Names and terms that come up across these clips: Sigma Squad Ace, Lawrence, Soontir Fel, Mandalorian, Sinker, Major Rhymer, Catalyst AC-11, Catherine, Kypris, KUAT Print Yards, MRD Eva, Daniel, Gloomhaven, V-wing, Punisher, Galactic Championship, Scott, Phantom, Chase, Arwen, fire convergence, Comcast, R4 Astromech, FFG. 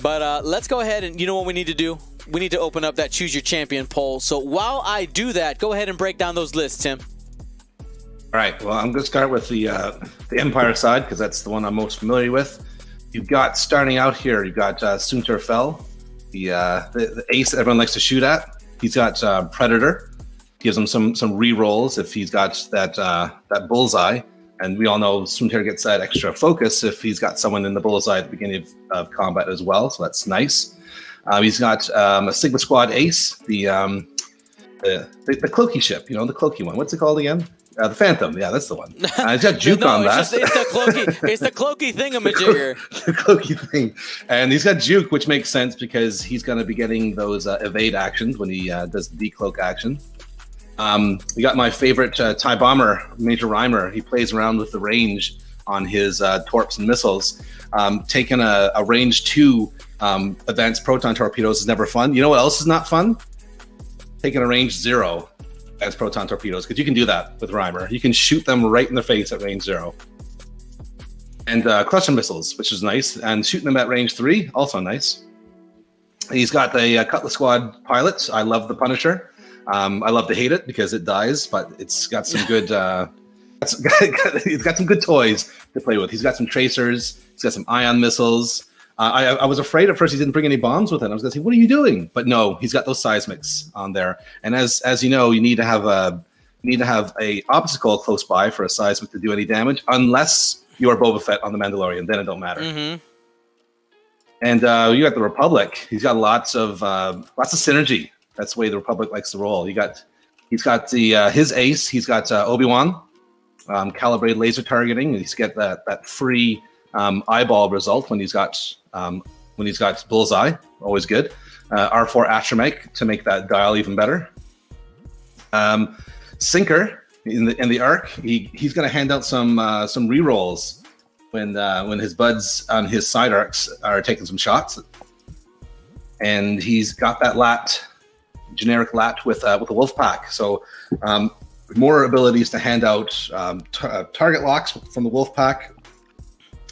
But let's go ahead and, you know what we need to do? We need to open up that Choose Your Champion poll. So while I do that, go ahead and break down those lists, Tim. All right. Well, I'm going to start with the Empire side because that's the one I'm most familiar with. You've got, starting out here, you've got Soontir Fel, the ace that everyone likes to shoot at. He's got Predator. Gives him some re-rolls if he's got that that bullseye. And we all know Soontir gets that extra focus if he's got someone in the bullseye at the beginning of combat as well, so that's nice. He's got a Sigma Squad Ace, the cloaky ship, you know, the cloaky one. What's it called again? The Phantom, yeah, that's the one. He's got juke on that. It's the cloaky thingamajigger. The cloaky thing. And he's got juke, which makes sense because he's going to be getting those evade actions when he does the decloak action. We got my favorite TIE bomber, Major Rhymer. He plays around with the range on his torps and missiles. Taking a range 2 advanced proton torpedoes is never fun. You know what else is not fun? Taking a range 0 advanced proton torpedoes, because you can do that with Rhymer. You can shoot them right in the face at range 0. And cluster missiles, which is nice. And shooting them at range 3, also nice. He's got the Cutlass Squad pilot. I love the Punisher. I love to hate it because it dies, but it's got some good. It's got some good toys to play with. He's got some tracers. He's got some ion missiles. I was afraid at first he didn't bring any bombs with it. I was going to say, "What are you doing?" But no, he's got those seismics on there. And as you know, you need to have a obstacle close by for a seismic to do any damage, unless you are Boba Fett on the Mandalorian. Then it don't matter. Mm-hmm. And you got the Republic. He's got lots of synergy. That's the way the Republic likes to roll. He's got his ace. He's got Obi-Wan, calibrated laser targeting. He's got that free eyeball result when he's got bullseye. Always good. R4 Astromech to make that dial even better. Sinker in the arc. He's going to hand out some rerolls when his buds on his side arcs are taking some shots, and he's got that lat. Generic lat with a wolf pack, so more abilities to hand out target locks from the wolf pack.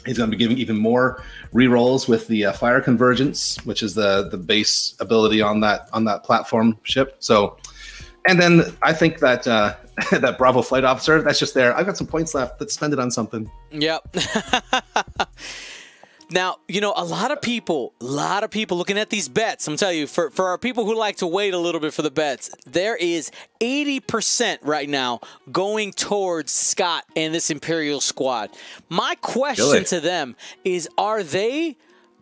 He's going to be giving even more rerolls with the fire convergence, which is the base ability on that platform ship. So, and then I think that that Bravo flight officer, that's just there. I've got some points left. Let's spend it on something. Yep. Now, you know, a lot of people looking at these bets, I'm telling you, for our people who like to wait a little bit for the bets, there is 80% right now going towards Scott and this Imperial squad. My question to them is, are they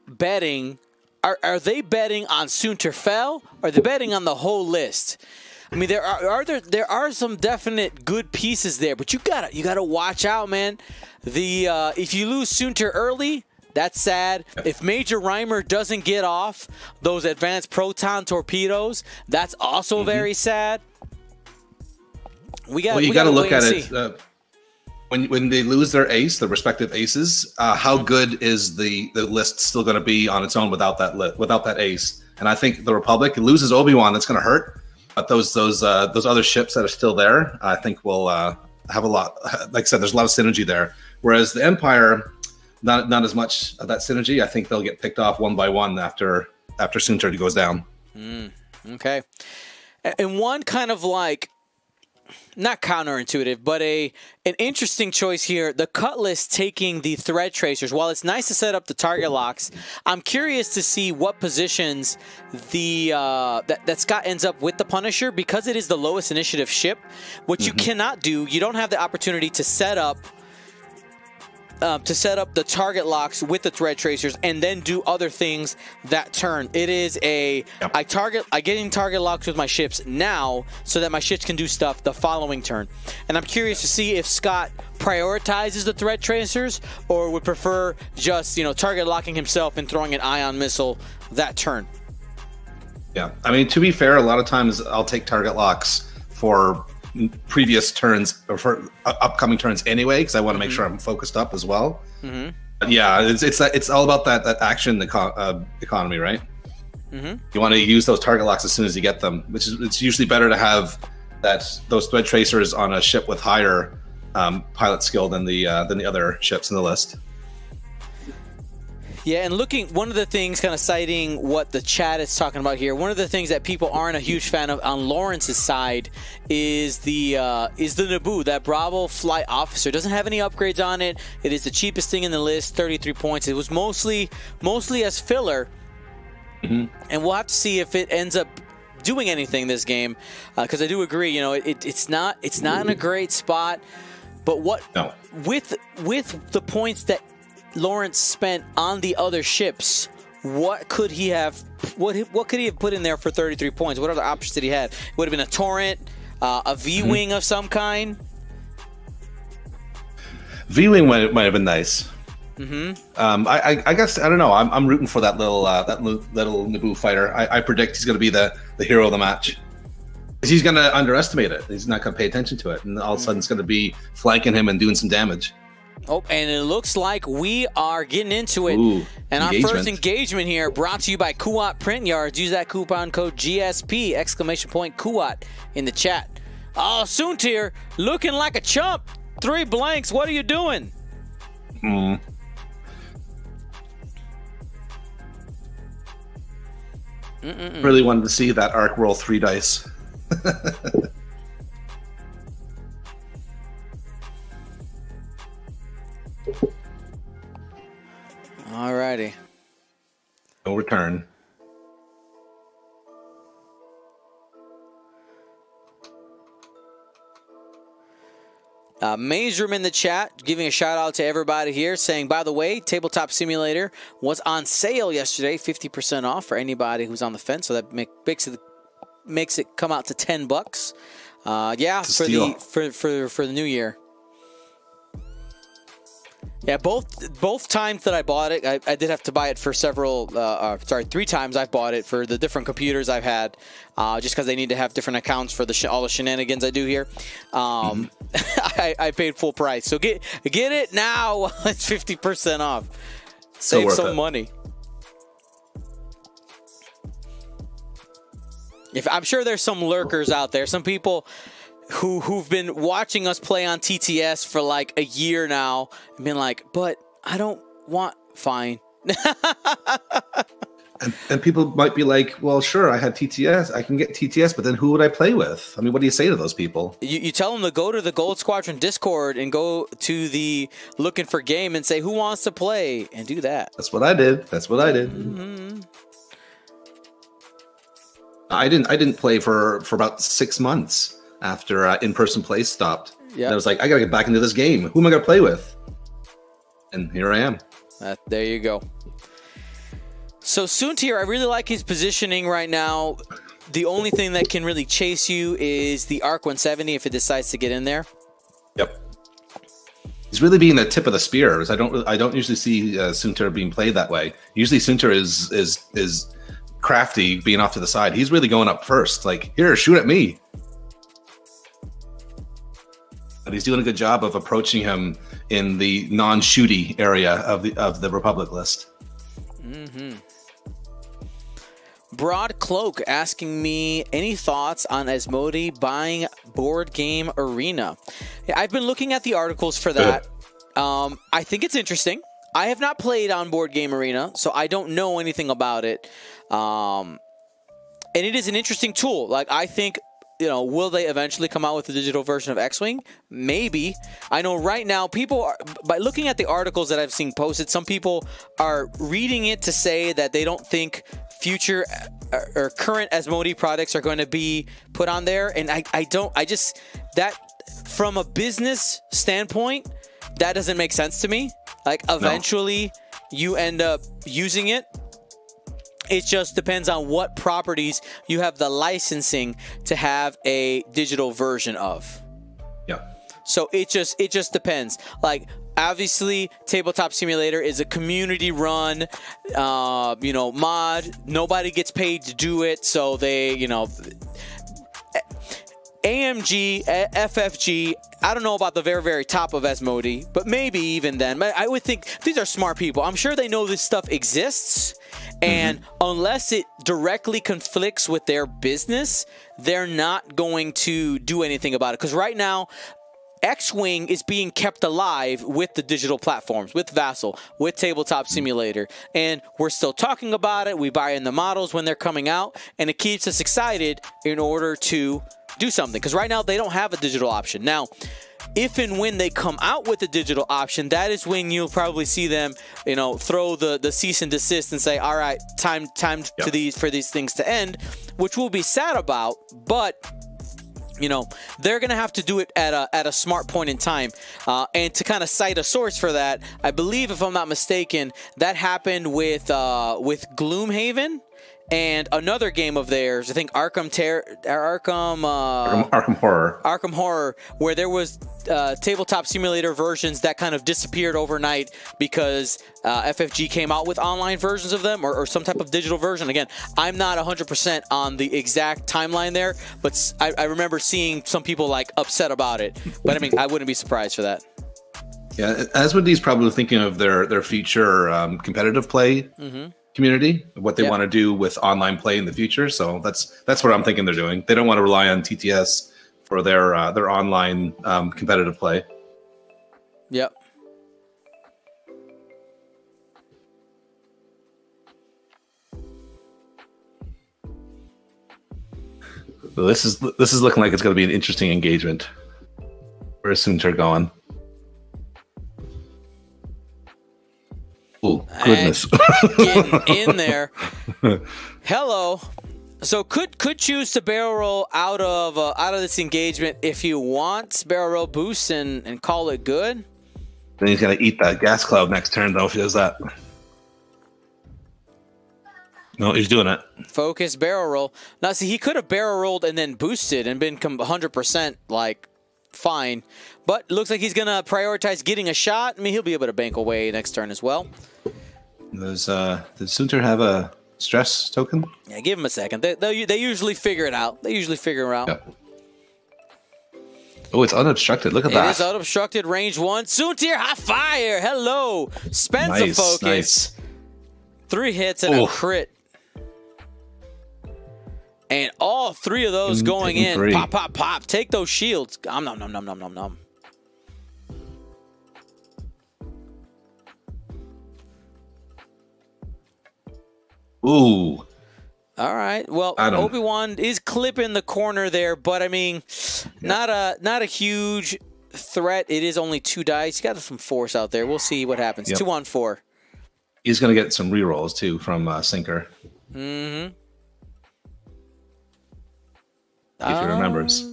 betting on Soontir Fel? Are they betting on the whole list? I mean, there are some definite good pieces there, but you gotta watch out, man. The if you lose Soontir early, that's sad. If Major Rhymer doesn't get off those advanced proton torpedoes, that's also very sad. Well, you got to look at it. When they lose their ace, the respective aces, how good is the list still going to be on its own without that ace? And I think the Republic loses Obi-Wan. That's going to hurt. But those other ships that are still there, I think will have a lot. Like I said, there's a lot of synergy there. Whereas the Empire. Not as much of that synergy. I think they'll get picked off one by one after Soontir goes down. Okay. And one kind of like, not counterintuitive, but an interesting choice here. The Cutlass taking the thread tracers. While it's nice to set up the target locks, I'm curious to see what positions the that Scott ends up with the Punisher, because it is the lowest initiative ship. What you cannot do, you don't have the opportunity to set up. The target locks with the thread tracers and then do other things that turn. It is a I get in target locks with my ships now so that my ships can do stuff the following turn. And I'm curious to see if Scott prioritizes the thread tracers or would prefer just, you know, target locking himself and throwing an ion missile that turn. Yeah, I mean, to be fair, a lot of times I'll take target locks for previous turns or for upcoming turns anyway, because I want to make sure I'm focused up as well. But yeah, it's all about that action economy, right? You want to use those target locks as soon as you get them, which is it's usually better to have those thread tracers on a ship with higher pilot skill than the other ships in the list. Yeah, and looking, one of the things, kind of citing what the chat is talking about here, one of the things that people aren't a huge fan of on Lawrence's side is the Naboo, that Bravo flight officer. Doesn't have any upgrades on it. It is the cheapest thing in the list, 33 points. It was mostly as filler. And we'll have to see if it ends up doing anything this game, because I do agree, you know, it's not in a great spot. But what with the points that Lawrence spent on the other ships, what could he have? What could he have put in there for 33 points? What other options did he have? It would have been a Torrent, a V-wing of some kind. V-wing might have been nice. I guess I don't know. I'm rooting for that little Naboo fighter. I predict he's going to be the hero of the match. He's going to underestimate it. He's not going to pay attention to it, and all of a sudden it's going to be flanking him and doing some damage. Oh, and it looks like we are getting into it. Ooh, and engagement. Our first engagement here, brought to you by KUAT Print Yards. Use that coupon code GSP ! KUAT in the chat. Oh, Soontir looking like a chump. 3 blanks. What are you doing? Really wanted to see that arc roll 3 dice. Alrighty. No return. Mazrum in the chat giving a shout out to everybody here, saying, by the way, Tabletop Simulator was on sale yesterday, 50% off for anybody who's on the fence, so that makes it come out to $10. Yeah, for the new year. Yeah, both times that I bought it, I did have to buy it for several. Sorry, 3 times I've bought it for the different computers I've had, just because they need to have different accounts for all the shenanigans I do here. I paid full price, so get it now while it's 50% off. Save some money. If I'm sure there's some lurkers out there, some people who've been watching us play on TTS for like a year now, and been like, but I don't want fine. and people might be like, well, sure, I had TTS, I can get TTS, but then who would I play with? I mean, what do you say to those people? You tell them to go to the Gold Squadron Discord and go to the looking for game and say, who wants to play? And do that. That's what I did. That's what I did. I didn't play for about 6 months after in-person play stopped. Yeah, I was like, I gotta get back into this game. Who am I gonna play with? And here I am. There you go. So Soontir, I really like his positioning right now. The only thing that can really chase you is the Arc 170 if it decides to get in there. Yep. He's really being the tip of the spear. I don't usually see Soontir being played that way. Usually Soontir is crafty, being off to the side. He's really going up first, like, here, shoot at me. But he's doing a good job of approaching him in the non-shooty area of the Republic list. Broad Cloak asking me any thoughts on Asmodee buying Board Game Arena. I've been looking at the articles for that. I think it's interesting. I have not played on Board Game Arena, so I don't know anything about it. And it is an interesting tool. Like, I think, you know, will they eventually come out with a digital version of X-Wing? Maybe. I know right now people are, by looking at the articles that I've seen posted, some people are reading it to say that they don't think future or current Asmodee products are going to be put on there. And I just, that from a business standpoint, that doesn't make sense to me. Like, eventually you end up using it. It just depends on what properties you have the licensing to have a digital version of. Yeah. So it just depends. Like, obviously Tabletop Simulator is a community run, you know, mod. Nobody gets paid to do it. So they, you know, AMG, FFG, I don't know about the very, very top of Asmodee, but maybe even then. I would think these are smart people. I'm sure they know this stuff exists, and unless it directly conflicts with their business, they're not going to do anything about it. Because right now, X-Wing is being kept alive with the digital platforms, with Vassal, with Tabletop Simulator, and we're still talking about it. We buy in the models when they're coming out, and it keeps us excited in order to do something, because right now they don't have a digital option. Now, if and when they come out with a digital option, that is when you'll probably see them, you know, throw the cease and desist and say, all right, time to for these things to end, which we'll be sad about, but you know, they're going to have to do it at a smart point in time. And to kind of cite a source for that, I believe, if I'm not mistaken, that happened with Gloomhaven and another game of theirs. I think Arkham Horror, where there was tabletop simulator versions that kind of disappeared overnight because FFG came out with online versions of them, or some type of digital version. Again, I'm not 100% on the exact timeline there, but I remember seeing some people like upset about it. But I mean, I wouldn't be surprised for that. Yeah, Asmodee's probably thinking of their future competitive play. Mm-hmm. Community, what they want to do with online play in the future. So that's what I'm thinking they're doing. They don't want to rely on TTS for their online competitive play. Yep. This is looking like it's going to be an interesting engagement. Where's Soontir going? Oh, goodness. Getting in there. Hello. So could choose to barrel roll out of this engagement if you want. Barrel roll boost and call it good. Then he's gonna eat that gas cloud next turn though if he does that. No, he's doing it. Focus barrel roll. Now see, he could have barrel rolled and then boosted and been 100% like fine, but looks like he's gonna prioritize getting a shot. I mean, he'll be able to bank away next turn as well. Does Soontir have a stress token? Yeah, give him a second. They usually figure it out. They usually figure it out. Yep. Oh, it's unobstructed. Look at that. It is unobstructed, range one. Soontir, high fire. Hello. Spends a focus. Nice. 3 hits and a crit. And all 3 of those going in. Three. Pop, pop, pop. Take those shields. Nom, nom, nom, nom, nom, nom. Ooh. All right. Well, Obi-Wan is clipping the corner there, but I mean, not a huge threat. It is only 2 dice. You got some force out there. We'll see what happens. Yep. 2 on 4. He's going to get some rerolls too from Sinker. Mm-hmm. If he remembers.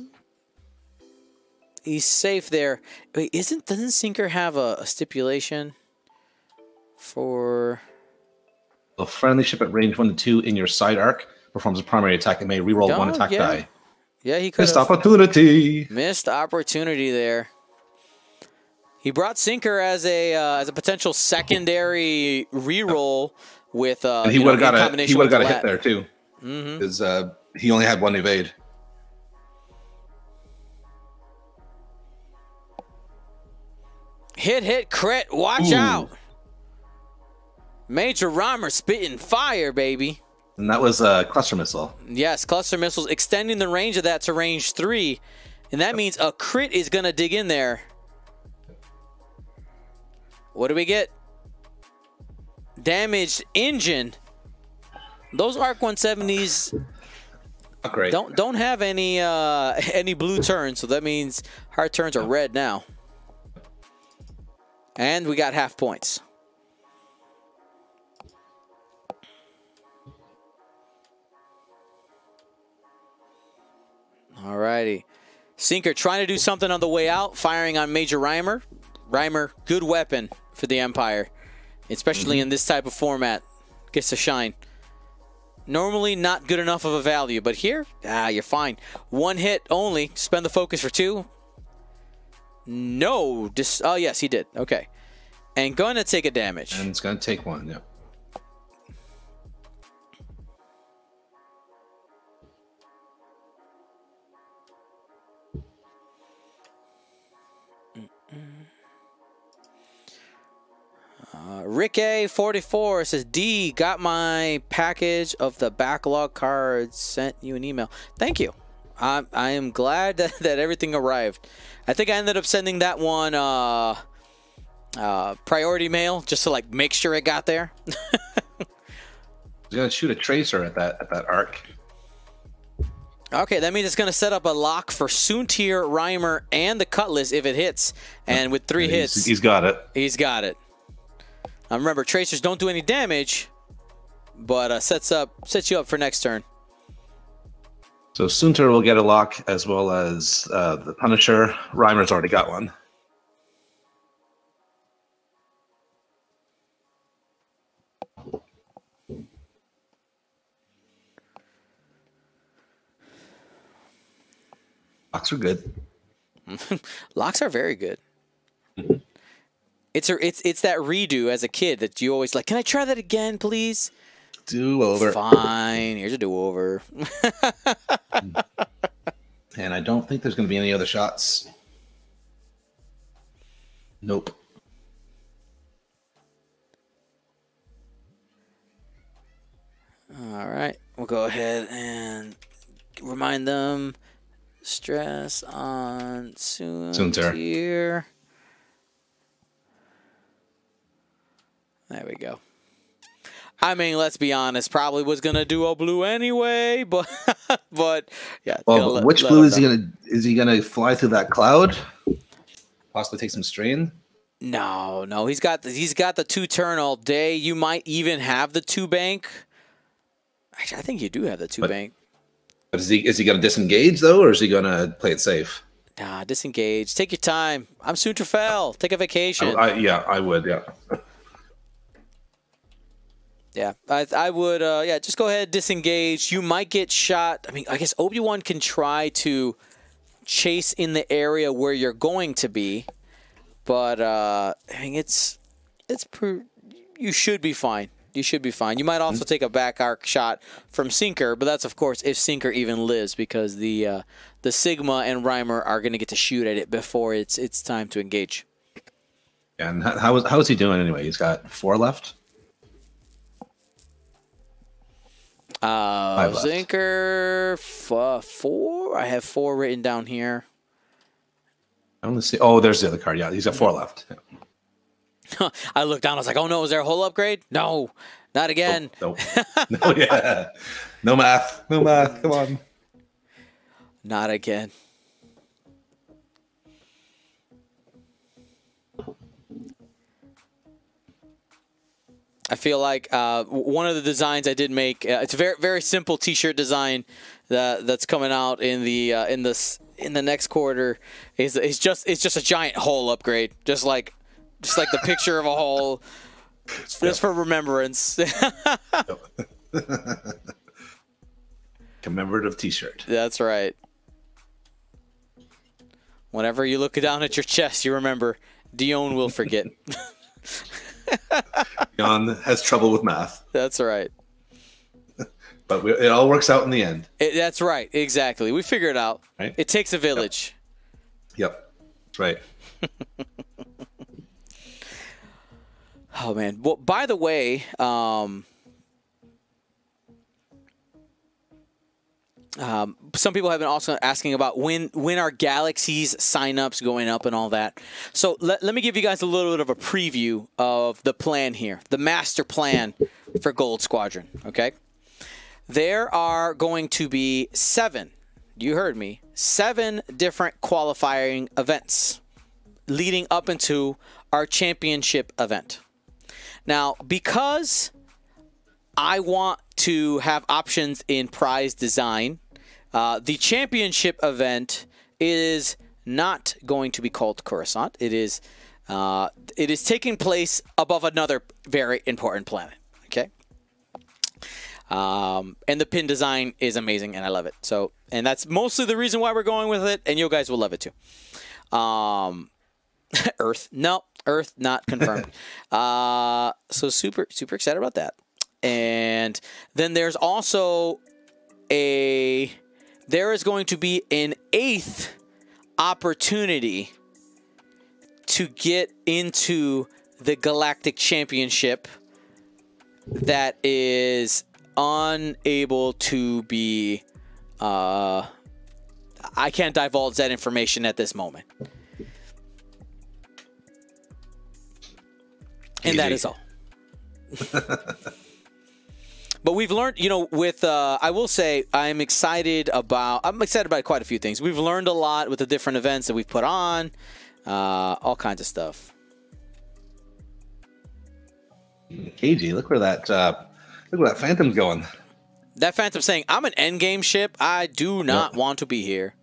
He's safe there. Wait, doesn't Sinker have a stipulation for a friendly ship at range 1 to 2 in your side arc performs a primary attack and may reroll 1 attack die. Yeah, he could missed opportunity there. He brought Sinker as a potential secondary reroll with and he would have got a hit there too. Mm-hmm. Because he only had 1 evade. Hit, crit, watch out. Major Rhymer spitting fire, baby. And that was a cluster missile. Yes, cluster missiles, extending the range of that to range 3. And that means a crit is going to dig in there. What do we get? Damaged engine. Those Arc 170s... Not great. Don't have any blue turns, so that means hard turns are red now. And we got half points. Alrighty. Sinker trying to do something on the way out, firing on Major Rhymer. Rhymer, good weapon for the Empire, especially in this type of format. Gets to shine. Normally not good enough of a value, but here, you're fine. 1 hit only. Spend the focus for 2. No. Oh, yes, he did. Okay. And going to take a damage. And it's going to take 1, yeah. Rick A44 says, D, got my package of the backlog cards. Sent you an email. Thank you. I am glad that everything arrived. I think I ended up sending that one priority mail just to like make sure it got there. I was gonna shoot a tracer at that arc. Okay, that means it's going to set up a lock for Soontir, Rhymer, and the Cutlass if it hits. And with three hits... He's got it. He's got it. Now remember, tracers don't do any damage, but sets you up for next turn. So Soontir will get a lock, as well as the Punisher. Rhymer's already got one. Locks are good. Locks are very good. Mm-hmm. It's that redo as a kid that you always like, can I try that again, please? Do over. Fine, here's a do over. And I don't think there's going to be any other shots. Nope. All right, we'll go ahead and remind them. Stress on Soontir. There we go. I mean, let's be honest. Probably was gonna do a blue anyway, but yeah. Well, but which blue is he gonna fly through that cloud? Possibly take some strain. No. He's got the two turn all day. You might even have the two bank. Actually, I think you do have the two bank. But is he going to disengage, though, or is he going to play it safe? Nah, disengage. Take your time. I'm Soontir Fel. Take a vacation. I would, yeah. Yeah, I would, yeah, just go ahead, disengage. You might get shot. I mean, I guess Obi-Wan can try to chase in the area where you're going to be, but I mean, you should be fine. You should be fine. You might also take a back arc shot from Sinker, but that's, of course, if Sinker even lives, because the Sigma and Rhymer are going to get to shoot at it before it's time to engage. And how is he doing anyway? He's got four left? Five left. Sinker, four? I have four written down here. I want to see. Oh, there's the other card. Yeah, he's got four left. Yeah. I looked down. I was like, "Oh no, is there a whole upgrade? No, not again." No, yeah, no math. Come on, not again. I feel like one of the designs I did make. It's a very, very simple T-shirt design that's coming out in the next quarter. It's just a giant whole upgrade, just like the picture of a hole, just for remembrance. Commemorative T-shirt. That's right. Whenever you look down at your chest, you remember Dion will forget. Dion has trouble with math. That's right. But it all works out in the end. That's right. Exactly. We figure it out. Right? It takes a village. Yep. That's right. Oh, man. Well, by the way, some people have been also asking about when are Galaxy's signups going up and all that. So let me give you guys a little bit of a preview of the plan here, the master plan for Gold Squadron, okay? There are going to be 7, you heard me, 7 different qualifying events leading up into our championship event. Now, because I want to have options in prize design, the championship event is not going to be called Coruscant. It is taking place above another very important planet. Okay. And the pin design is amazing, and I love it. So, and that's mostly the reason why we're going with it, and you guys will love it too. Earth, no. Earth not confirmed. So super excited about that. And then there's also there is going to be an 8th opportunity to get into the Galactic Championship that is unable to be I can't divulge that information at this moment. And that is all. But we've learned, you know, with, I will say, I'm excited about quite a few things. We've learned a lot with the different events that we've put on, all kinds of stuff. KG, look where that, Phantom's going. That Phantom's saying, I'm an endgame ship. I do not want to be here.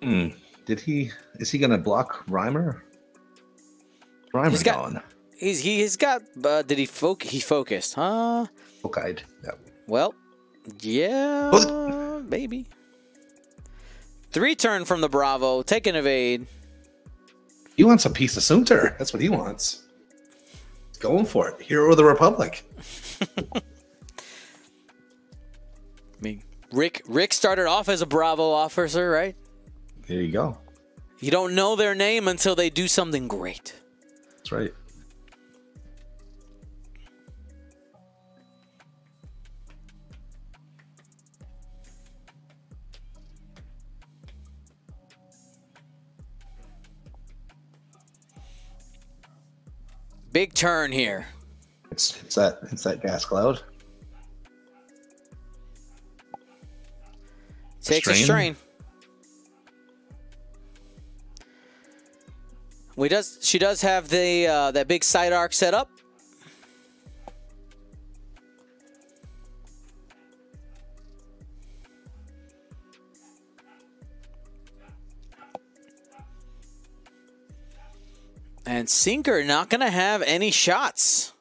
Hmm. Did he? Is he gonna block Rhymer? Rhymer's gone. He's got. Did he focus? He focused, huh? Okay. Yeah. Well, yeah. Maybe. 3 turn from the Bravo. Take an evade. He wants a piece of Soontir. That's what he wants. He's going for it. Hero of the Republic. I mean, Rick started off as a Bravo officer, right? There you go. You don't know their name until they do something great. That's right. Big turn here. It's that gas cloud. Takes a strain. She does have the that big side arc set up. And Sinker not going to have any shots.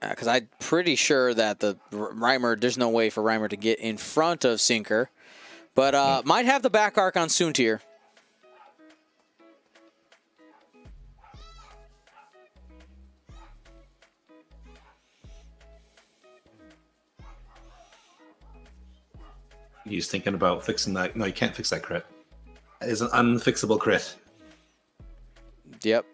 Because I'm pretty sure that the Rhymer, there's no way for Rhymer to get in front of Sinker. But might have the back arc on Soontir. He's thinking about fixing that. No, you can't fix that crit. It's an unfixable crit. Yep.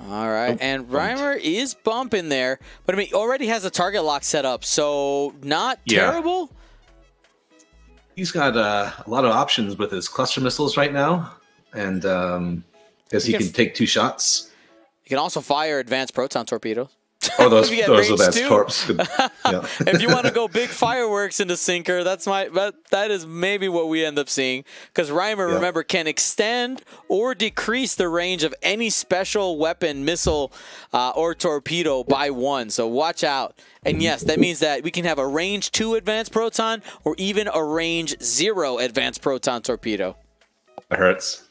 All right, and Rhymer is bumping there, but I mean, already has a target lock set up, so not terrible. He's got a lot of options with his cluster missiles right now, and because he can take 2 shots. He can also fire advanced proton torpedoes. Oh, those are best corpse. Yeah. If you want to go big fireworks into Sinker, that is maybe what we end up seeing. Because Rhymer, remember, can extend or decrease the range of any special weapon, missile, or torpedo by 1. So watch out. And yes, that means that we can have a range 2 advanced proton or even a range 0 advanced proton torpedo. That hurts.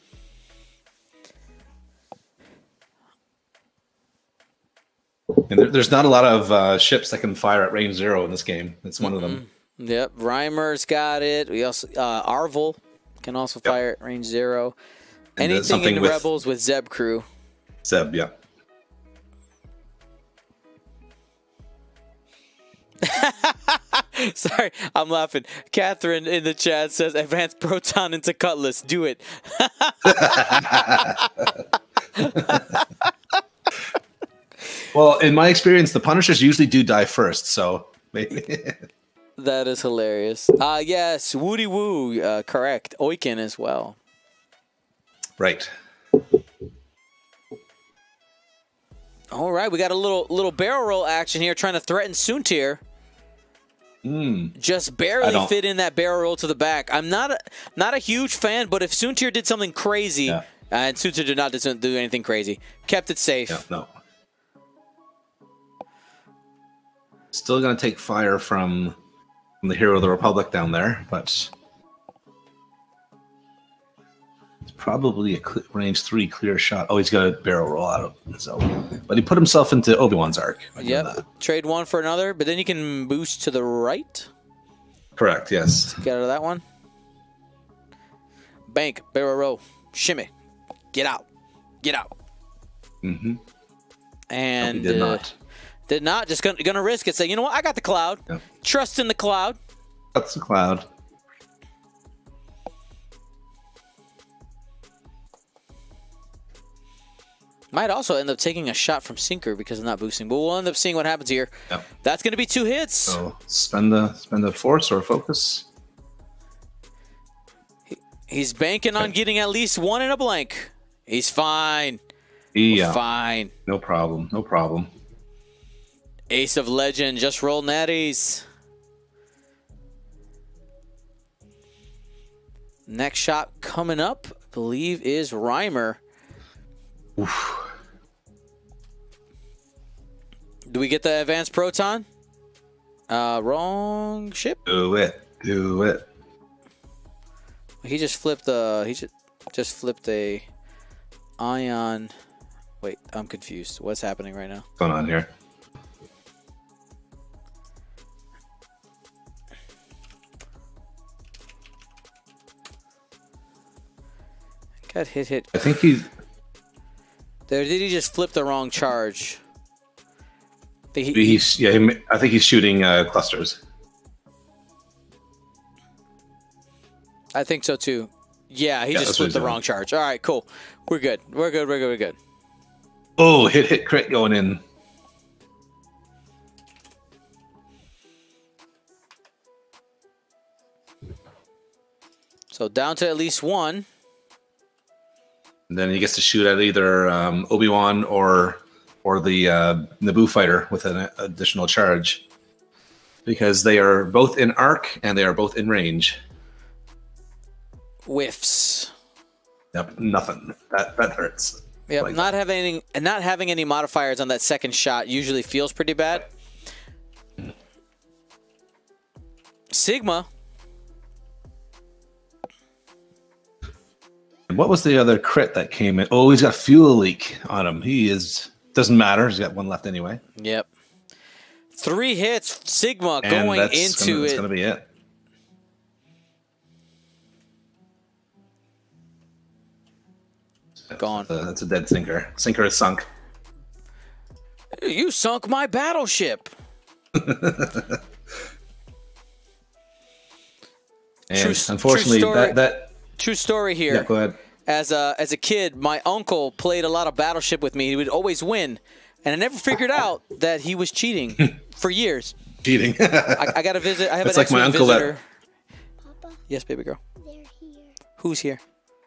And there's not a lot of ships that can fire at range 0 in this game. That's one of them. Yep, Rhymer's got it. We also Arvel can also fire at range 0. And anything in the Rebels with Zeb crew. Zeb, yeah. Sorry, I'm laughing. Catherine in the chat says, "Advance proton into Cutlass. Do it." Well, in my experience, the Punishers usually do die first, so maybe. That is hilarious. Yes, Woody Woo, correct. Oiken as well. Right. All right, we got a little barrel roll action here, trying to threaten Soontir. Just barely fit in that barrel roll to the back. I'm not a huge fan, but if Soontir did something crazy, and Soontir did not do anything crazy, kept it safe. Yeah, no. Still going to take fire from the Hero of the Republic down there, but it's probably a range 3 clear shot. Oh, he's got a barrel roll out of his own. But he put himself into Obi-Wan's arc. Yep. Trade 1 for another, but then you can boost to the right? Correct, yes. Get out of that one. Bank, barrel roll, shimmy. Get out. Get out. Mm-hmm. And no, he did not. They're not just gonna risk it. Say, you know what? I got the cloud. Yeah. Trust in the cloud. That's the cloud. Might also end up taking a shot from Sinker because of not boosting, but we'll end up seeing what happens here. Yep. That's going to be 2 hits. So spend the force or focus. He's banking on getting at least 1 and a blank. He's fine. Yeah. We're fine. No problem. No problem. Ace of Legend. Just roll natties. Next shot coming up, I believe, is Rhymer. Oof. Do we get the advanced proton? Wrong ship. Do it. Do it. He just flipped the. He just flipped a ion. Wait, I'm confused. What's happening right now? What's going on here? Got hit. I think he's. There, did he just flip the wrong charge? I think he's shooting clusters. I think so too. Yeah, he just flipped the wrong charge. All right, cool. We're good. We're good. We're good. We're good. Oh, hit crit going in. So down to at least 1. And then he gets to shoot at either Obi-Wan or the Naboo fighter with an additional charge, because they are both in arc and they are both in range. Whiffs. Yep, nothing. That hurts. Yep, like not having anything, and not having any modifiers on that second shot usually feels pretty bad. Sigma. What was the other crit that came in? Oh, he's got fuel leak on him. He is... Doesn't matter. He's got 1 left anyway. Yep. 3 hits. Sigma and going into it. That's going to be it. Gone. That's a dead Sinker. Sinker is sunk. You sunk my battleship. And unfortunately, True story here. Yeah, go ahead. As a kid, my uncle played a lot of Battleship with me. He would always win, and I never figured out that he was cheating for years. Cheating. I got a visit. I have an X-Wing like visitor. Papa? Yes, baby girl. They're here. Who's here?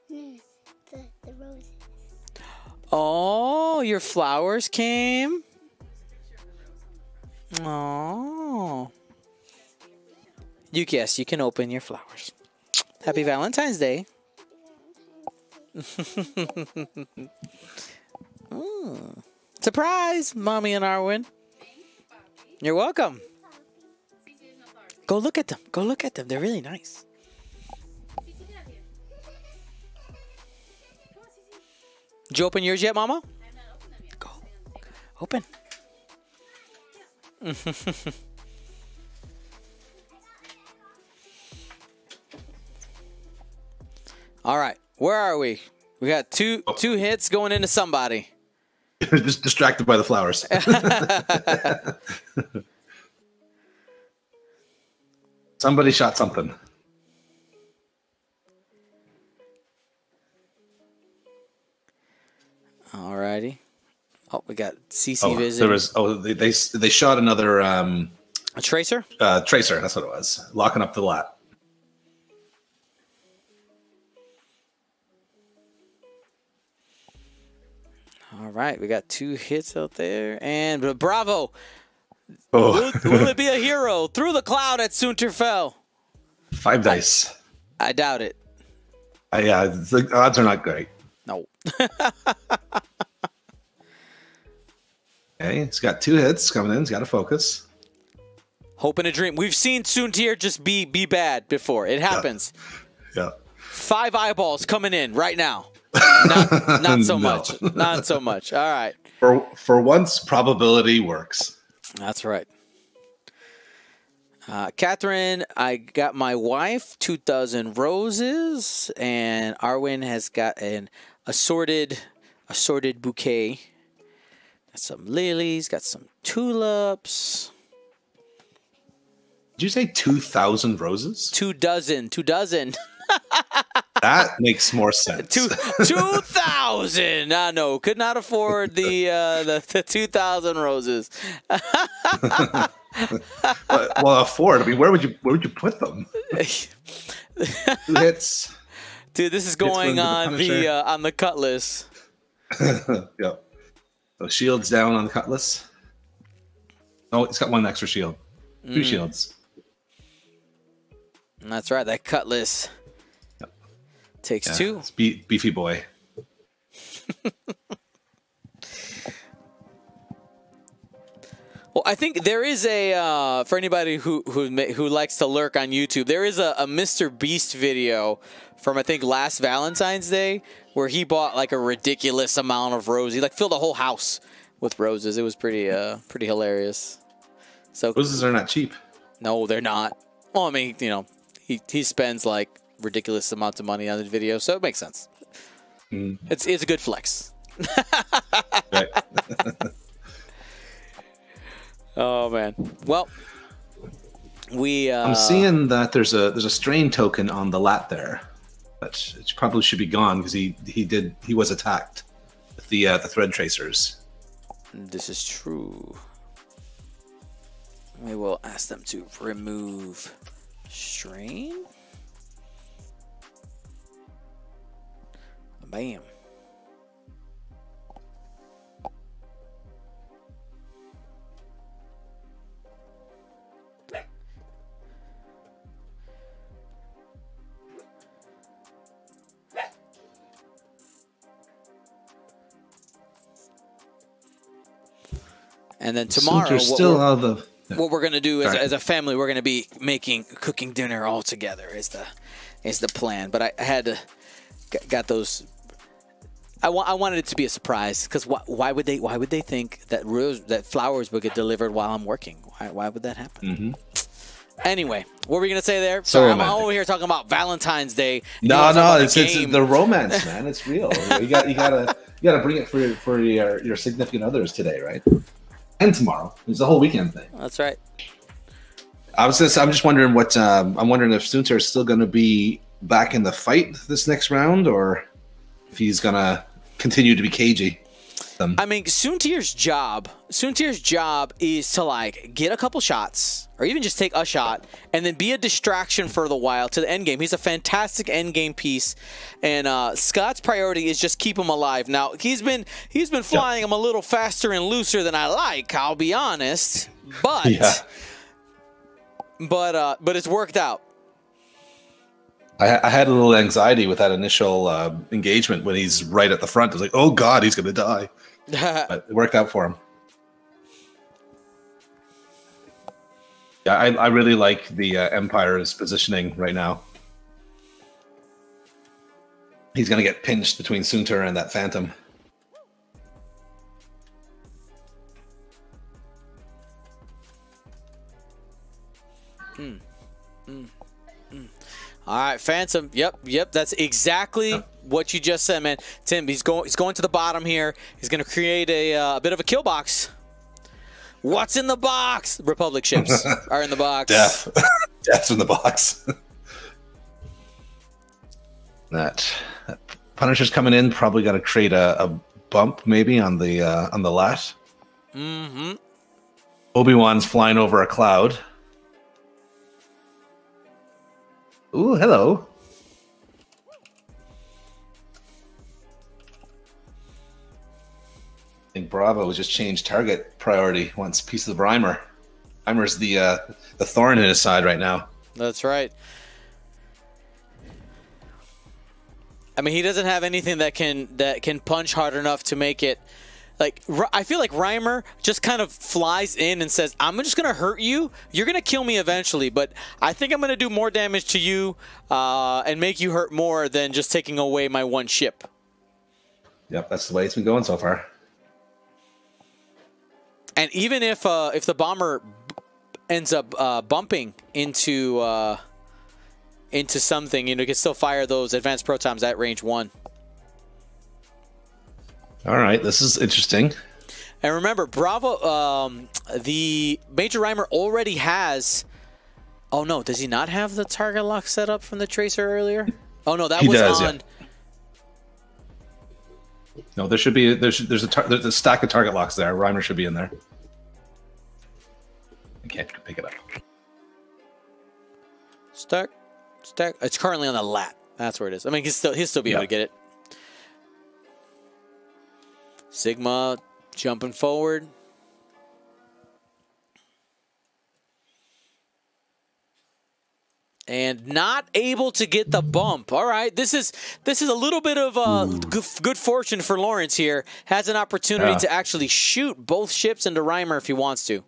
The roses. Oh, your flowers came. Oh. Yes, you can open your flowers. Happy Valentine's Day. Mm. Surprise, Mommy and Arwen. You're welcome. Go look at them. Go look at them. They're really nice. Did you open yours yet, Mama? Go. Open. All right, where are we? We got two hits going into somebody. Just distracted by the flowers. Somebody shot something. All righty. Oh, we got CC visit. There was they shot another a tracer. Tracer, that's what it was. Locking up the lot. All right, we got 2 hits out there, and Bravo. Oh. Will it be a hero through the cloud at Soontir Fel? 5 dice. I doubt it. Yeah, the odds are not great. No. Okay, he's got 2 hits coming in. He's got to focus. Hope and a dream. We've seen Soontir just be bad before. It happens. Yeah. 5 eyeballs coming in right now. Not so much. Not so much. All right. For once, probability works. That's right. Catherine, I got my wife 2,000 roses, and Arwen has got an assorted bouquet. Got some lilies, got some tulips. Did you say 2,000 roses? 2 dozen. That makes more sense. 2,000. I know. Could not afford the 2,000 roses. Well, afford. I mean, where would you put them? Hits. Dude, this is going on the Cutlass. Yep. So shields down on the Cutlass. Oh, it's got one extra shield. Two shields. And that's right. That Cutlass takes two. It's beefy boy. Well, I think there is a for anybody who likes to lurk on YouTube, there is a Mr. Beast video from I think last Valentine's Day where he bought like a ridiculous amount of roses. He like filled a whole house with roses. It was pretty pretty hilarious. So roses are not cheap. No, they're not. Well, I mean, you know, he spends like ridiculous amounts of money on the video, so it makes sense. It's a good flex. Right. Oh man. Well, we I'm seeing that there's a strain token on the lat there. But it probably should be gone because he was attacked with the thread tracers. This is true. We will ask them to remove strain. Bam. And then tomorrow, what we're going to do as a family, we're going to be cooking dinner all together is the plan. But I had to got those. I wanted it to be a surprise because why would they think that flowers would get delivered while I'm working? Why would that happen? Anyway, what were we gonna say there? So I'm over here talking about Valentine's Day. No, it's the romance, man. It's real. you gotta bring it for your significant others today, right? And tomorrow. It's the whole weekend thing. That's right. I'm just wondering what I'm wondering if Soontir is still gonna be back in the fight this next round or if he's gonna continue to be cagey. I mean, Soontir's job is to like get a couple shots or even just take a shot and then be a distraction for the while to the end game. He's a fantastic end game piece, and Scott's priority is just keep him alive. Now he's been flying him a little faster and looser than I like, I'll be honest, but but it's worked out. I had a little anxiety with that initial engagement when he's right at the front. I was like, oh God, he's going to die. But it worked out for him. Yeah, I really like the Empire's positioning right now. He's going to get pinched between Soontir and that Phantom. All right, Phantom. Yep. That's exactly what you just said, man. Tim, he's going to the bottom here. He's going to create a bit of a kill box. What's in the box? Republic ships are in the box. Death's in the box. that Punisher's coming in. Probably got to create a bump maybe on the lat. Obi-Wan's flying over a cloud. Ooh, hello. I think Bravo just changed target priority. Wants a piece of Rhymer. Rhymer's the thorn in his side right now. That's right. I mean, he doesn't have anything that can punch hard enough to make it. Like, I feel like Rhymer just kind of flies in and says, I'm just going to hurt you. You're going to kill me eventually, but I think I'm going to do more damage to you and make you hurt more than just taking away my one ship. Yep, that's the way it's been going so far. And even if the bomber ends up bumping into something, you know, you can still fire those advanced protons at range 1. All right, this is interesting. And remember, Bravo, the Major Rhymer already has... Oh, no. Does he not have the target lock set up from the Tracer earlier? Oh, no. That he was does, on... Yeah. No, there should be... There's a stack of target locks there. Rhymer should be in there. I can't pick it up. Stack. It's currently on the lat. That's where it is. I mean, he'll still be able to get it. Sigma jumping forward. And not able to get the bump. All right, this is a little bit of good fortune for Lawrence here. Has an opportunity to actually shoot both ships into Rhymer if he wants to.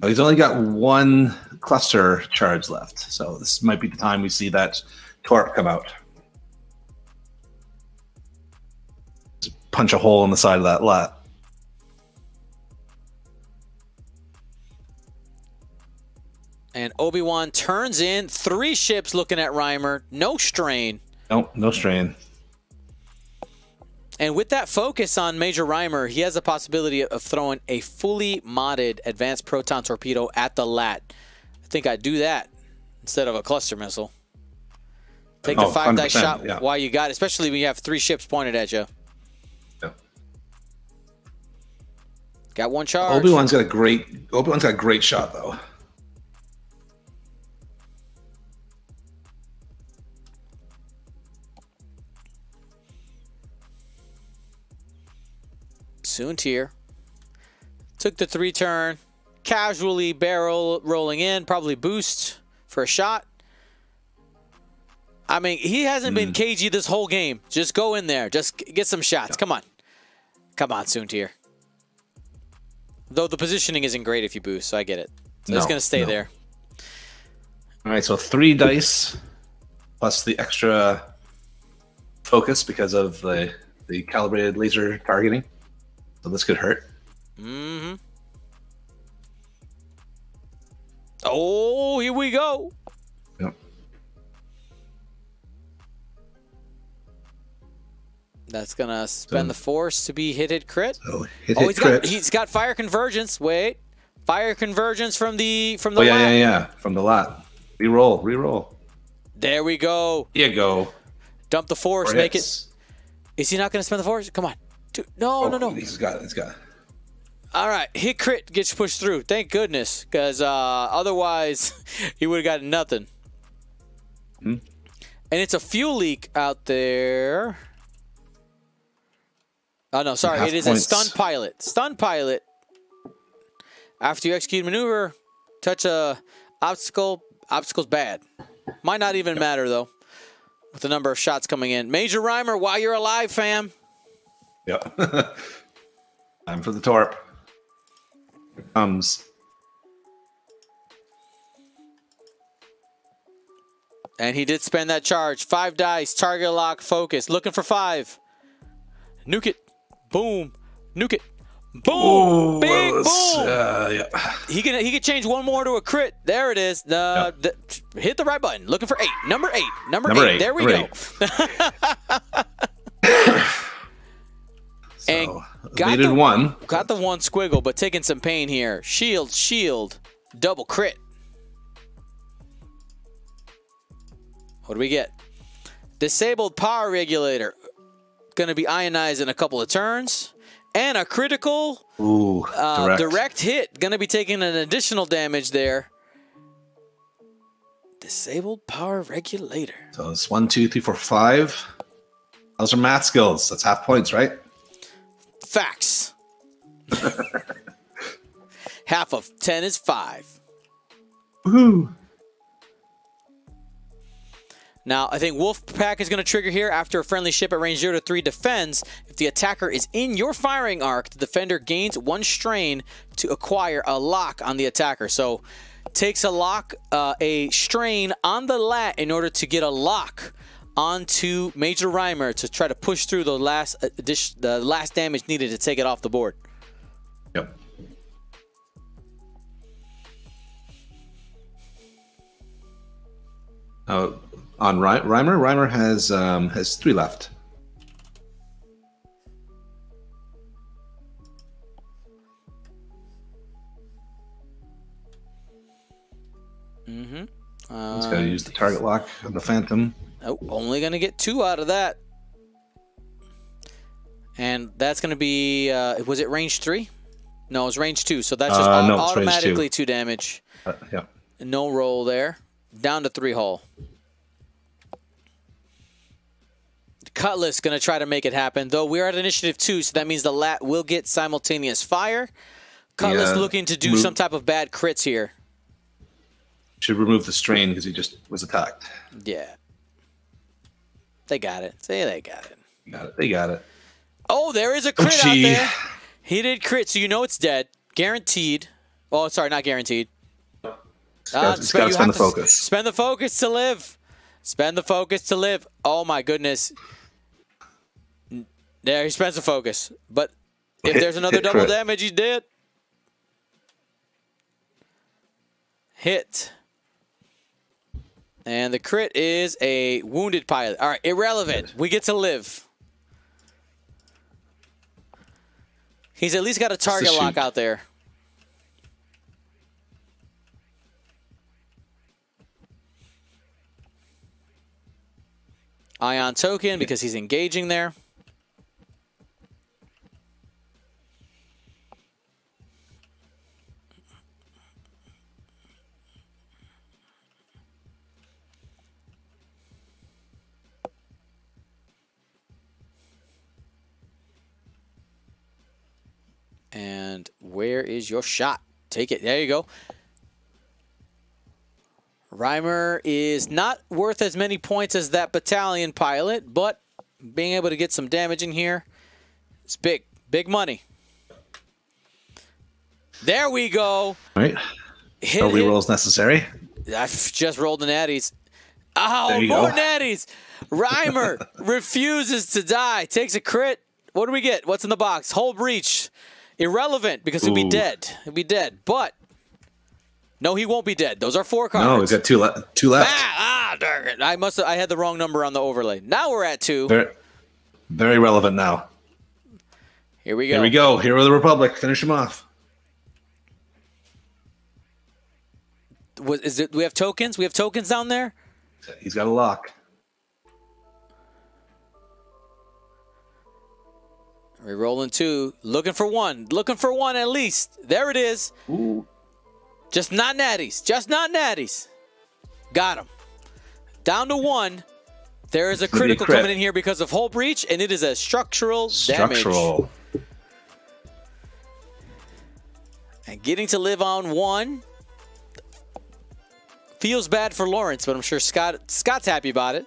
Well, he's only got one cluster charge left, so this might be the time we see that torp come out. Just punch a hole in the side of that lot. And Obi-Wan turns in three ships looking at Rhymer. No strain. Nope, no strain. And with that focus on Major Rhymer, he has the possibility of throwing a fully modded advanced proton torpedo at the lat. I think I'd do that instead of a cluster missile. Take the 5-die shot while you got it, especially when you have three ships pointed at you. Yeah. Got one charge. Obi-Wan's got a great shot though. Soontir took the 3-turn, casually barrel rolling in, probably boost for a shot. I mean, he hasn't been cagey this whole game. Just go in there, just get some shots. Come on, come on, Soontir. Though the positioning isn't great if you boost, so I get it. So it's gonna stay there. All right, so 3 dice plus the extra focus because of the calibrated laser targeting. So this could hurt. Mm-hmm. Oh, here we go. Yep. That's gonna spend the force to be hit crit. So he's got fire convergence. Wait, fire convergence from the lot. Yeah, from the lot. Reroll. There we go. Here you go. Dump the force. Four make hits. It. Is he not gonna spend the force? Come on. Dude, no. He's got it. All right, hit crit gets pushed through. Thank goodness, because otherwise he would have gotten nothing. And it's a fuel leak out there. Oh, no, sorry. It is a stun pilot. Stun pilot. After you execute maneuver, touch a obstacle. Obstacle's bad. Might not even matter, though, with the number of shots coming in. Major Rhymer, while you're alive, fam. Yep. Time for the torp. Here it comes. And he did spend that charge. 5 dice, target lock, focus. Looking for 5. Nuke it. Boom. Nuke it. Boom. Ooh, big boom. Yeah. He can change one more to a crit. There it is. Hit the right button. Looking for 8. Number eight. There we go. So, and got the one squiggle, but taking some pain here. Shield, double crit. What do we get? Disabled power regulator. Going to be ionized in a couple of turns. And a critical direct hit. Going to be taking an additional damage there. Disabled power regulator. So it's 1, 2, 3, 4, 5. Those are math skills. That's half points, right? Facts. Half of 10 is 5. Woohoo. Now, I think wolf pack is going to trigger here after a friendly ship at range 0 to 3 defends. If the attacker is in your firing arc, the defender gains 1 strain to acquire a lock on the attacker. So, takes a strain on the lat in order to get a lock onto Major Rhymer to try to push through the last damage needed to take it off the board. Yep. On Rhymer, Rhymer has 3 left. Let's go use the target lock on the Phantom. Oh, only going to get two out of that. And that's going to be, was it range 3? No, it was range 2, so that's just automatically 2 damage. Yeah. No roll there. Down to 3 hull. Cutlass going to try to make it happen, though we're at initiative 2, so that means the Lat will get simultaneous fire. Cutlass looking to do some type of bad crits here. Should remove the strain because he just was attacked. Yeah. They got it. Say they got it. Got it. They got it. Oh, there is a crit out there. He did crit, so you know it's dead. Guaranteed. Oh, sorry, not guaranteed. It's got to spend the focus. Spend the focus to live. Spend the focus to live. Oh, my goodness. There, he spends the focus. But if there's another double damage, he's dead. Hit. And the crit is a wounded pilot. All right, irrelevant. We get to live. He's at least got a target lock out there. Ion token because he's engaging there. And where is your shot? Take it. There you go. Rhymer is not worth as many points as that battalion pilot, but being able to get some damage in here, it's big. Big money. There we go. All right. No rerolls necessary. I just rolled the natties. Oh, more natties. Rhymer refuses to die. Takes a crit. What do we get? What's in the box? Whole breach. Irrelevant, because he'll be dead. He'll be dead. But, no, he won't be dead. Those are 4 cards. No, he's got 2 left. Ah, darn it. I had the wrong number on the overlay. Now we're at 2. Very relevant now. Here we go. Here we go. Hero of the Republic. Finish him off. Do we have tokens? We have tokens down there? He's got a lock. Rerolling 2, looking for 1, at least. There it is. Ooh. Just not natties, Got him. Down to 1. There is a critical coming in here because of hull breach, and it is a structural damage. And getting to live on 1 feels bad for Lawrence, but I'm sure Scott's happy about it.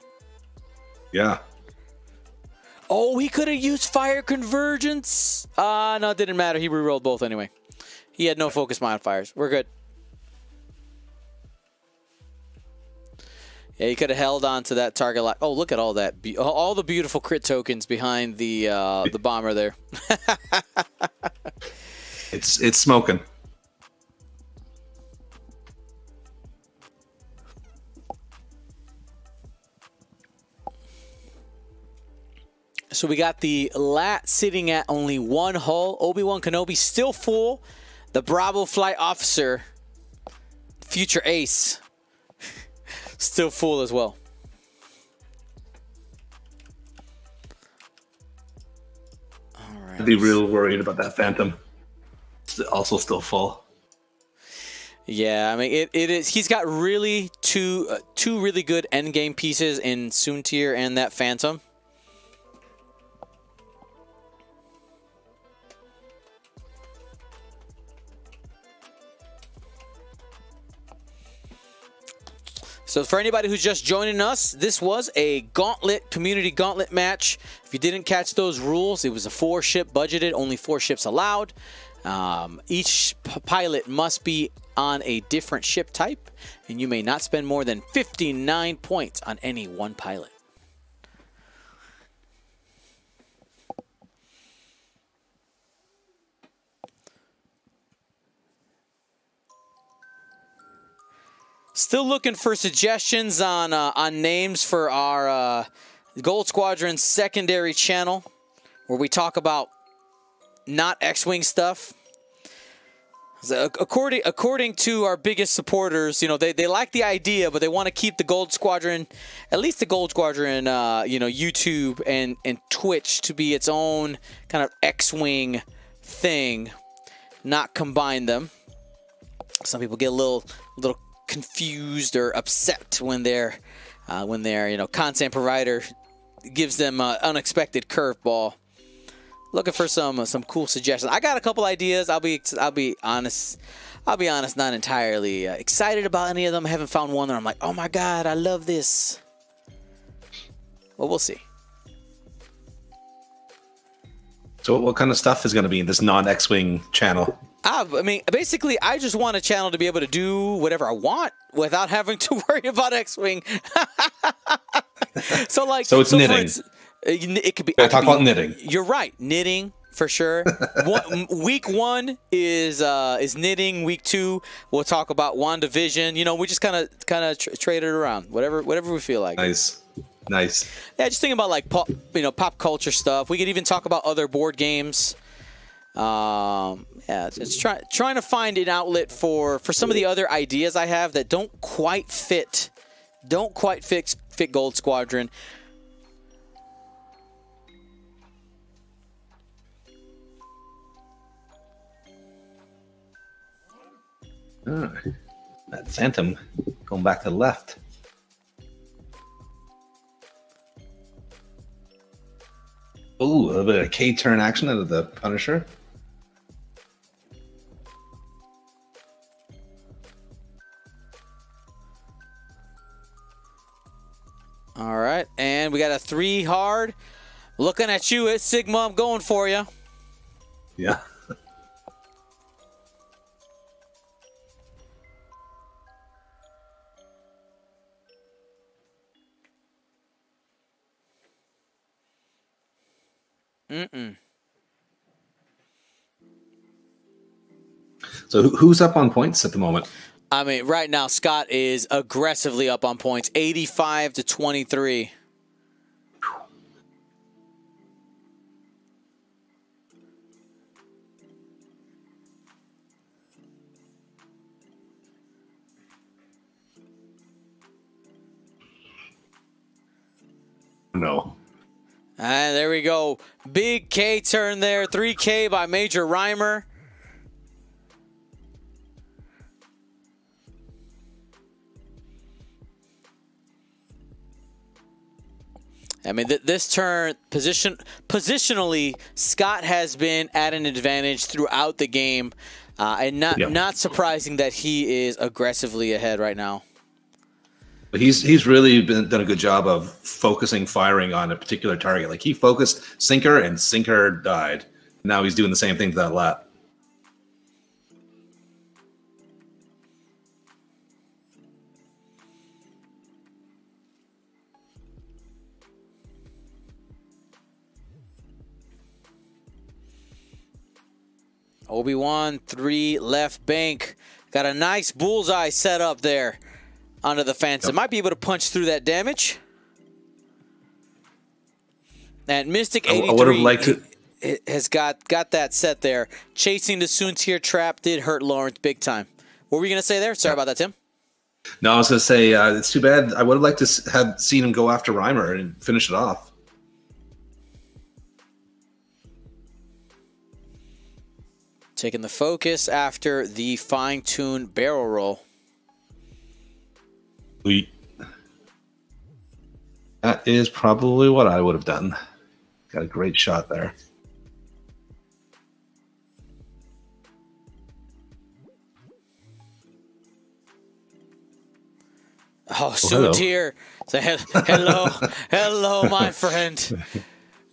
Yeah. Oh, he could have used fire convergence. No, it didn't matter. He rerolled both anyway. He had no focus modifiers. We're good. Yeah, he could have held on to that target lock. Oh, look at all that. All the beautiful crit tokens behind the bomber there. It's smoking. So we got the Lat sitting at only 1 hull. Obi-Wan Kenobi still full. The Bravo flight officer, future ace, still full as well. All right. I'd be real worried about that Phantom. It's also still full. Yeah, I mean, it is. He's got really two really good end game pieces in Soontir and that Phantom. So for anybody who's just joining us, this was a gauntlet, community gauntlet match. If you didn't catch those rules, it was a 4-ship budgeted, only 4 ships allowed. Each pilot must be on a different ship type, and you may not spend more than 59 points on any one pilot. Still looking for suggestions on names for our Gold Squadron secondary channel, where we talk about not X-Wing stuff. According to our biggest supporters, you know, they like the idea, but they want to keep the Gold Squadron, at least the Gold Squadron, you know, YouTube and Twitch to be its own kind of X-Wing thing, not combine them. Some people get a little confused or upset when their content provider gives them an unexpected curveball. Looking for some cool suggestions. I got a couple ideas. I'll be honest, not entirely excited about any of them. I haven't found one that I'm like, oh my god, I love this. Well, we'll see. So what kind of stuff is going to be in this non-X-Wing channel? I mean, basically, I just want a channel to be able to do whatever I want without having to worry about X-Wing. So, like, so it's knitting. It could be. Yeah, talk about knitting. You're right, knitting for sure. Week 1 is knitting. Week 2, we'll talk about WandaVision. You know, we just kind of trade it around, whatever we feel like. Nice. Nice. Yeah, just think about like pop, you know, pop culture stuff. We could even talk about other board games. Yeah, it's trying to find an outlet for some of the other ideas I have that don't quite fit Gold Squadron. Oh, that Phantom going back to the left. Ooh, a little bit of K-turn action out of the Punisher. All right, and we got a 3 hard. Looking at you, it's Sigma. I'm going for you. Yeah. So who's up on points at the moment? I mean, right now Scott is aggressively up on points, 85 to 23. No. And there we go. Big K turn there. 3K by Major Rhymer. I mean, this turn, positionally, Scott has been at an advantage throughout the game. And not surprising that he is aggressively ahead right now. But he's really done a good job of focusing firing on a particular target. Like, he focused Sinker, and Sinker died. Now he's doing the same thing to that lap. Obi-Wan, 3 left bank. Got a nice bullseye set up there. Onto the Phantom. Yep. Might be able to punch through that damage. And Mystic 83 has got that set there. Chasing the Soontir trap did hurt Lawrence big time. What were you going to say there? Sorry about that, Tim. No, I was going to say it's too bad. I would have liked to have seen him go after Rhymer and finish it off. Taking the focus after the fine-tuned barrel roll. That is probably what I would have done. Got a great shot there. Oh, Soontir. Say hello. Hello, my friend.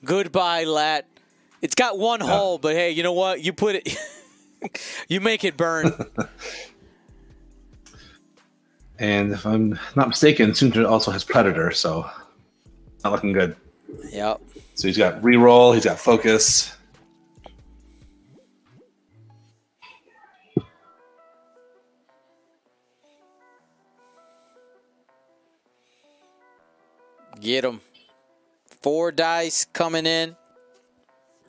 Goodbye, lad. It's got one hole, but hey, you know what? You put it, you make it burn. And if I'm not mistaken, Soontir also has Predator, so not looking good. Yep. So he's got reroll, he's got focus. Get him. 4 dice coming in.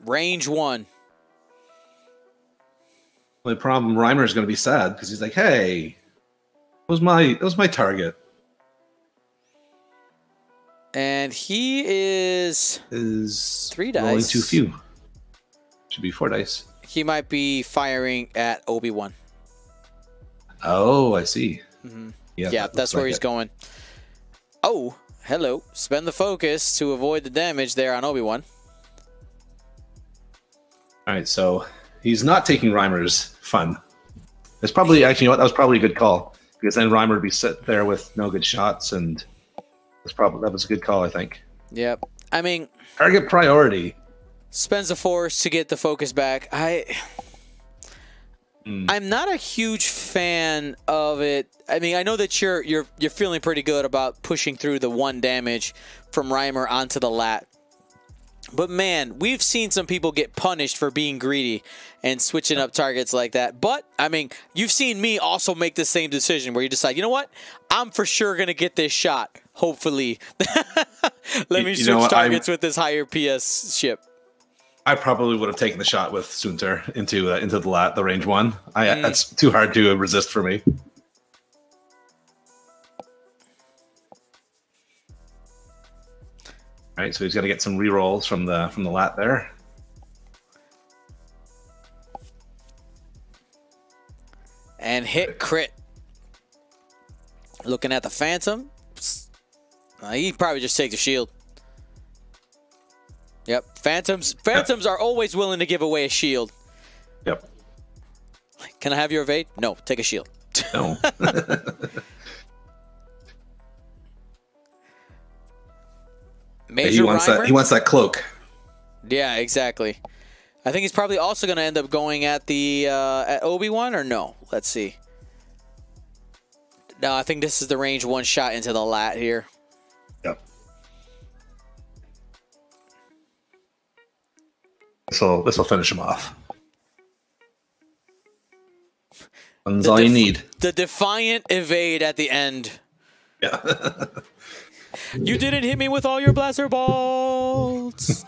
Range 1. Only problem, Rhymer's going to be sad because he's like, hey, that was my target. And he is three dice. Only too few. Should be four dice. He might be firing at Obi-Wan. Oh, I see. Mm-hmm. Yeah, that's where he's going. Oh, hello. Spend the focus to avoid the damage there on Obi-Wan. All right, so he's not taking Rhymer's fun. That's probably, actually, you know what? That was probably a good call, because then Rhymer would be sitting there with no good shots, and that was a good call, I think. Yep. I mean, target priority. Spends the force to get the focus back. I'm not a huge fan of it. I mean, I know that you're feeling pretty good about pushing through the one damage from Rhymer onto the lat. But man, we've seen some people get punished for being greedy and switching up targets like that. But I mean, you've seen me also make the same decision where you decide, you know what? I'm for sure going to get this shot. Hopefully. Let me switch targets with this higher PS ship. I probably would have taken the shot with Soontir into the range one. That's too hard to resist for me. All right, so he's got to get some rerolls from the lat there. And hit crit. Looking at the Phantom, he probably just takes the shield. Yep, Phantoms are always willing to give away a shield. Yep. Like, can I have your evade? No, take a shield. No. Major he wants that cloak. Yeah, exactly. I think he's probably also going to end up going at the at Obi-Wan, or no? Let's see. No, I think this is the range one shot into the lat here. So this will finish him off. That's all you need. The defiant evade at the end. Yeah. You didn't hit me with all your blaster bolts.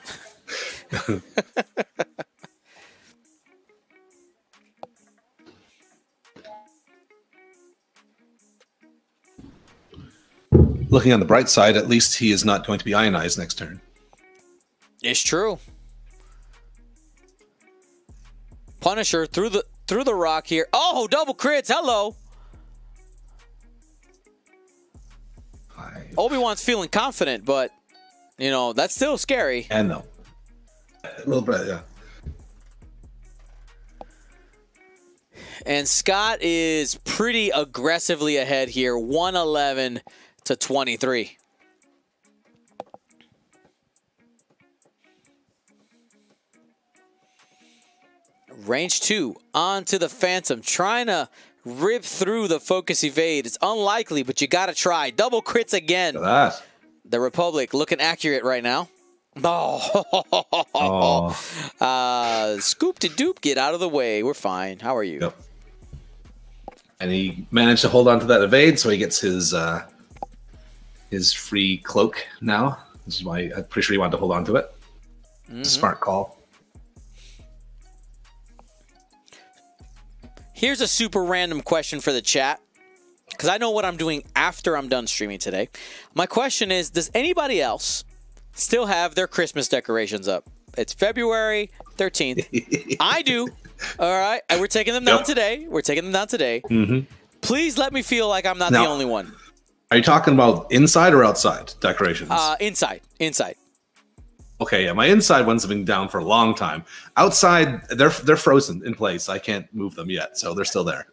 Looking on the bright side, at least he is not going to be ionized next turn. It's true. Punisher through the rock here. Oh, double crits. Hello. Obi-Wan's feeling confident, but you know, that's still scary. And no. A little bit, yeah. And Scott is pretty aggressively ahead here, 111 to 23. Range 2 onto the Phantom, trying to rip through the focus evade. It's unlikely, but you got to try. Double crits again. The Republic looking accurate right now. Oh. Scoop to dupe, get out of the way. We're fine. How are you? Yep. And he managed to hold on to that evade, so he gets his free cloak now. This is why I'm pretty sure he wanted to hold on to it. Mm-hmm. It's a smart call. Here's a super random question for the chat, because I know what I'm doing after I'm done streaming today. My question is, does anybody else still have their Christmas decorations up? It's February 13th. I do. All right. And we're taking them down today. We're taking them down today. Mm-hmm. Please let me feel like I'm not the only one. Are you talking about inside or outside decorations? Inside. Inside. Okay, yeah, my inside ones have been down for a long time. Outside, they're frozen in place. I can't move them yet, so they're still there.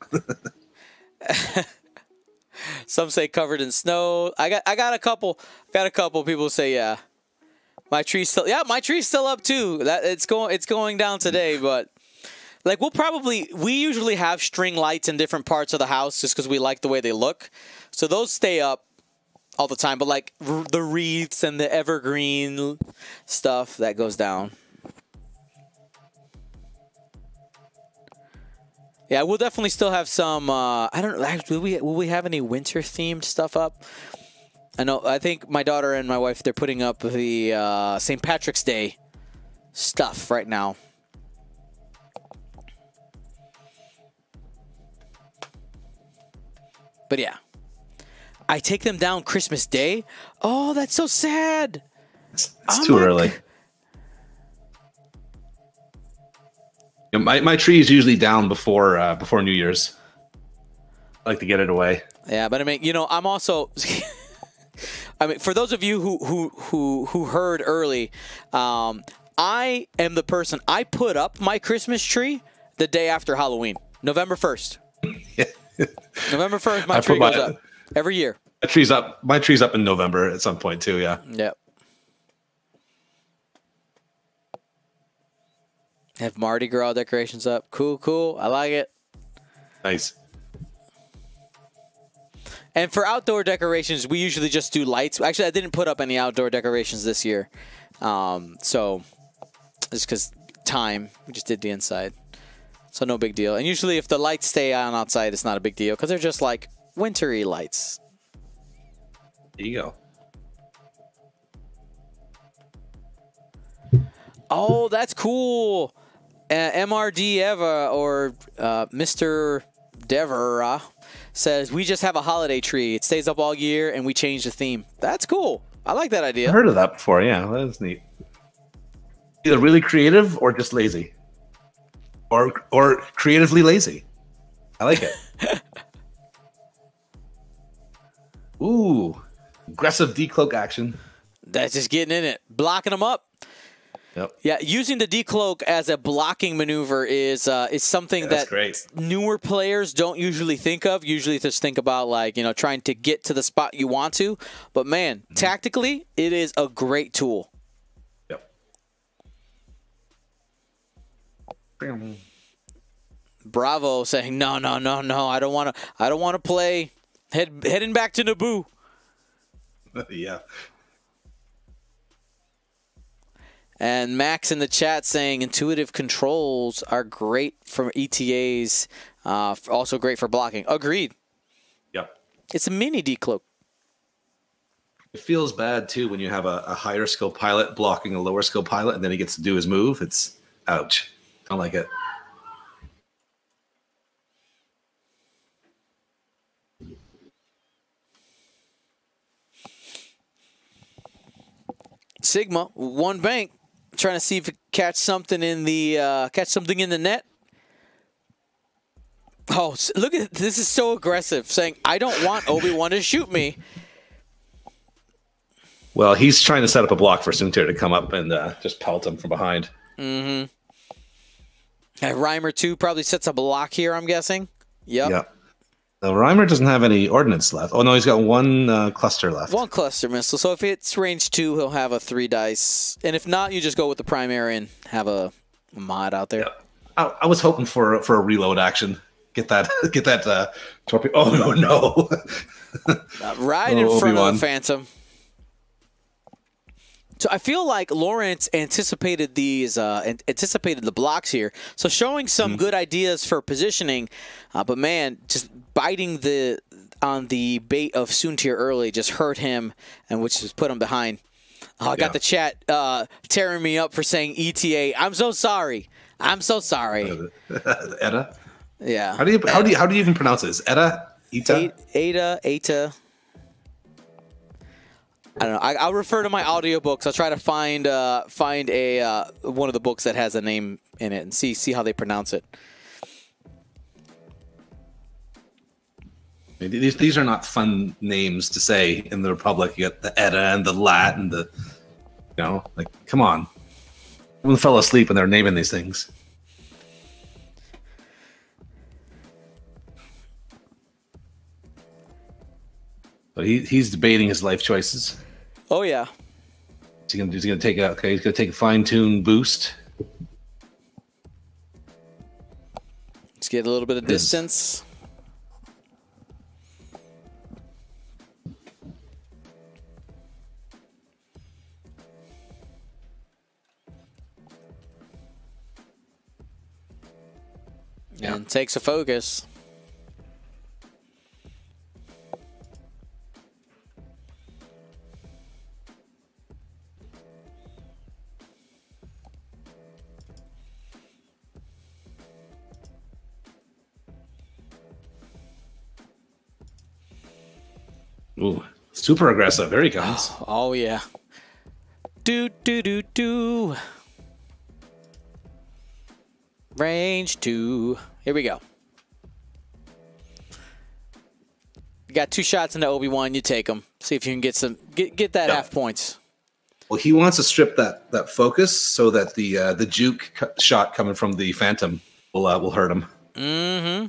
Some say covered in snow. I got a couple people say, yeah, my tree's still up too. That it's going down today, but like we usually have string lights in different parts of the house just because we like the way they look, so those stay up all the time, but like the wreaths and the evergreen stuff that goes down. Yeah, we'll definitely still have some. I don't know. Will we have any winter themed stuff up? I know. I think my daughter and my wife, they're putting up the St. Patrick's Day stuff right now. But yeah, I take them down Christmas Day. Oh, that's so sad. It's too early. You know, my tree is usually down before before New Year's. I like to get it away. Yeah, but I mean, you know, I'm also. I mean, for those of you who heard early, I am the person. I put up my Christmas tree the day after Halloween, November 1st. November 1st, my tree goes up every year. My tree's up. My tree's up in November at some point too. Yeah. Yep. Have Mardi Gras decorations up. Cool, cool. I like it. Nice. And for outdoor decorations, we usually just do lights. Actually, I didn't put up any outdoor decorations this year. So just because time, we just did the inside. So no big deal. And usually if the lights stay on outside, it's not a big deal because they're just like wintry lights. There you go. Oh, that's cool. MRD Eva or Mr. Devera says, we just have a holiday tree. It stays up all year, and we change the theme. That's cool. I like that idea. I've heard of that before. Yeah, that is neat. Either really creative or just lazy. Or creatively lazy. I like it. Ooh. Aggressive decloak action. That's just getting in it. Blocking them up. Yep. Yeah, using the decloak as a blocking maneuver is something that great. Newer players don't usually think of. Usually just think about, like, you know, trying to get to the spot you want to. But, man, tactically, it is a great tool. Yep. Bravo saying, no, no, no, no, I don't want to play heading back to Naboo. Yeah. And Max in the chat saying intuitive controls are great for ETAs, also great for blocking. Agreed. Yep. It's a mini decloak. It feels bad, too, when you have a higher skill pilot blocking a lower skill pilot, and then he gets to do his move. It's ouch. Don't like it. Sigma, one bank. Trying to see if it catch something in the net. Oh, look at this! Is so aggressive. Saying I don't want Obi-Wan to shoot me. Well, he's trying to set up a block for Soontir to come up and just pelt him from behind. Mm-hmm. And Rhymer too probably sets a block here. I'm guessing. Yep. Yeah. Now, Rhymer doesn't have any ordnance left. Oh no, he's got one cluster left. One cluster missile. So if it's range 2, he'll have a 3 dice, and if not, you just go with the primary and have a mod out there. Yeah. I was hoping for a reload action. Get that torpedo. Oh no, no! Right in front of the Phantom. So I feel like Lawrence anticipated these, anticipated the blocks here. So showing some good ideas for positioning, but man, just biting on the bait of Soontir early just hurt him, and which just put him behind. I got the chat tearing me up for saying ETA. I'm so sorry. I'm so sorry. Eta. Yeah. How do you even pronounce this? Eta. Eta. Eta. Eta. I don't know. I'll refer to my audiobooks. I'll try to find a one of the books that has a name in it and see how they pronounce it. These are not fun names to say in the Republic. You got the Eta and the Lat and the, you know, like, come on. Everyone fell asleep when they're naming these things. But he's debating his life choices. Oh yeah. He's gonna take a okay. He's gonna take a fine-tuned boost. Let's get a little bit of distance. Yeah. And takes a focus. Ooh, super aggressive. There he comes. Oh, yeah. Do, do, do, do. Range 2. Here we go. You got 2 shots into Obi-Wan. You take them. See if you can get some get that half points. Well, he wants to strip that focus so that the juke shot coming from the Phantom will hurt him. Mm-hmm.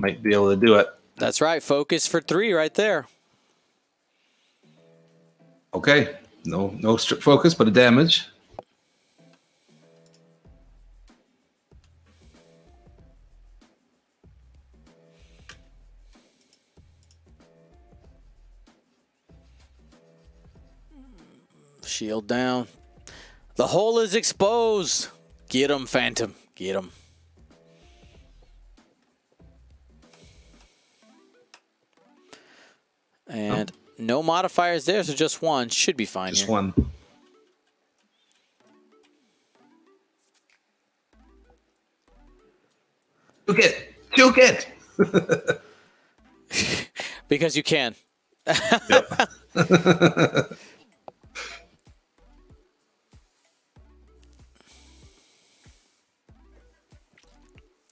Might be able to do it. That's right. Focus for 3 right there. Okay. No strip focus, but a damage. Shield down. The hole is exposed. Get him, Phantom. Get him. And no modifiers there, so just one should be fine. Just here. One. Juke it! Juke it! Because you can. Yep.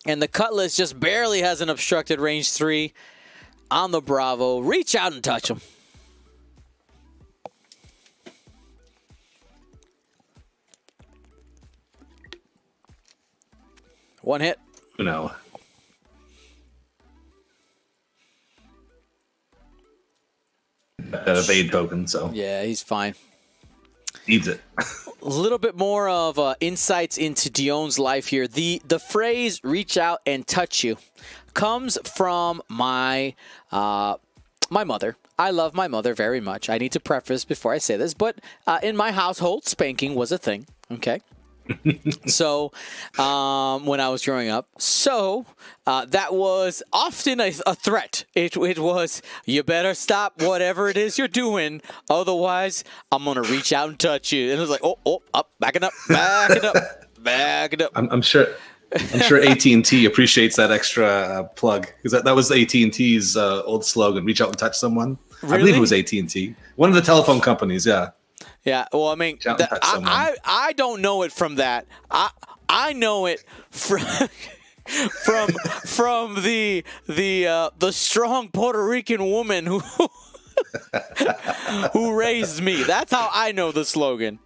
And the Cutlass just barely has an obstructed range 3 on the Bravo. Reach out and touch him. One hit. No. That evade token, so. Yeah, he's fine. Needs it. A little bit more of insights into Dion's life here. The phrase "reach out and touch you" comes from my my mother. I love my mother very much. I need to preface before I say this, but in my household, spanking was a thing. Okay. So when I was growing up, so that was often a threat. It was, you better stop whatever it is you're doing, otherwise I'm gonna reach out and touch you. And it was like, oh, up, backing up, backing up, backing up. I'm sure AT&T appreciates that extra plug, because that was AT&T's old slogan: "Reach out and touch someone." Really? I believe it was AT&T, one of the telephone companies. Yeah. Yeah, well, I mean, I don't know it from that. I know it from from the strong Puerto Rican woman who who raised me. That's how I know the slogan.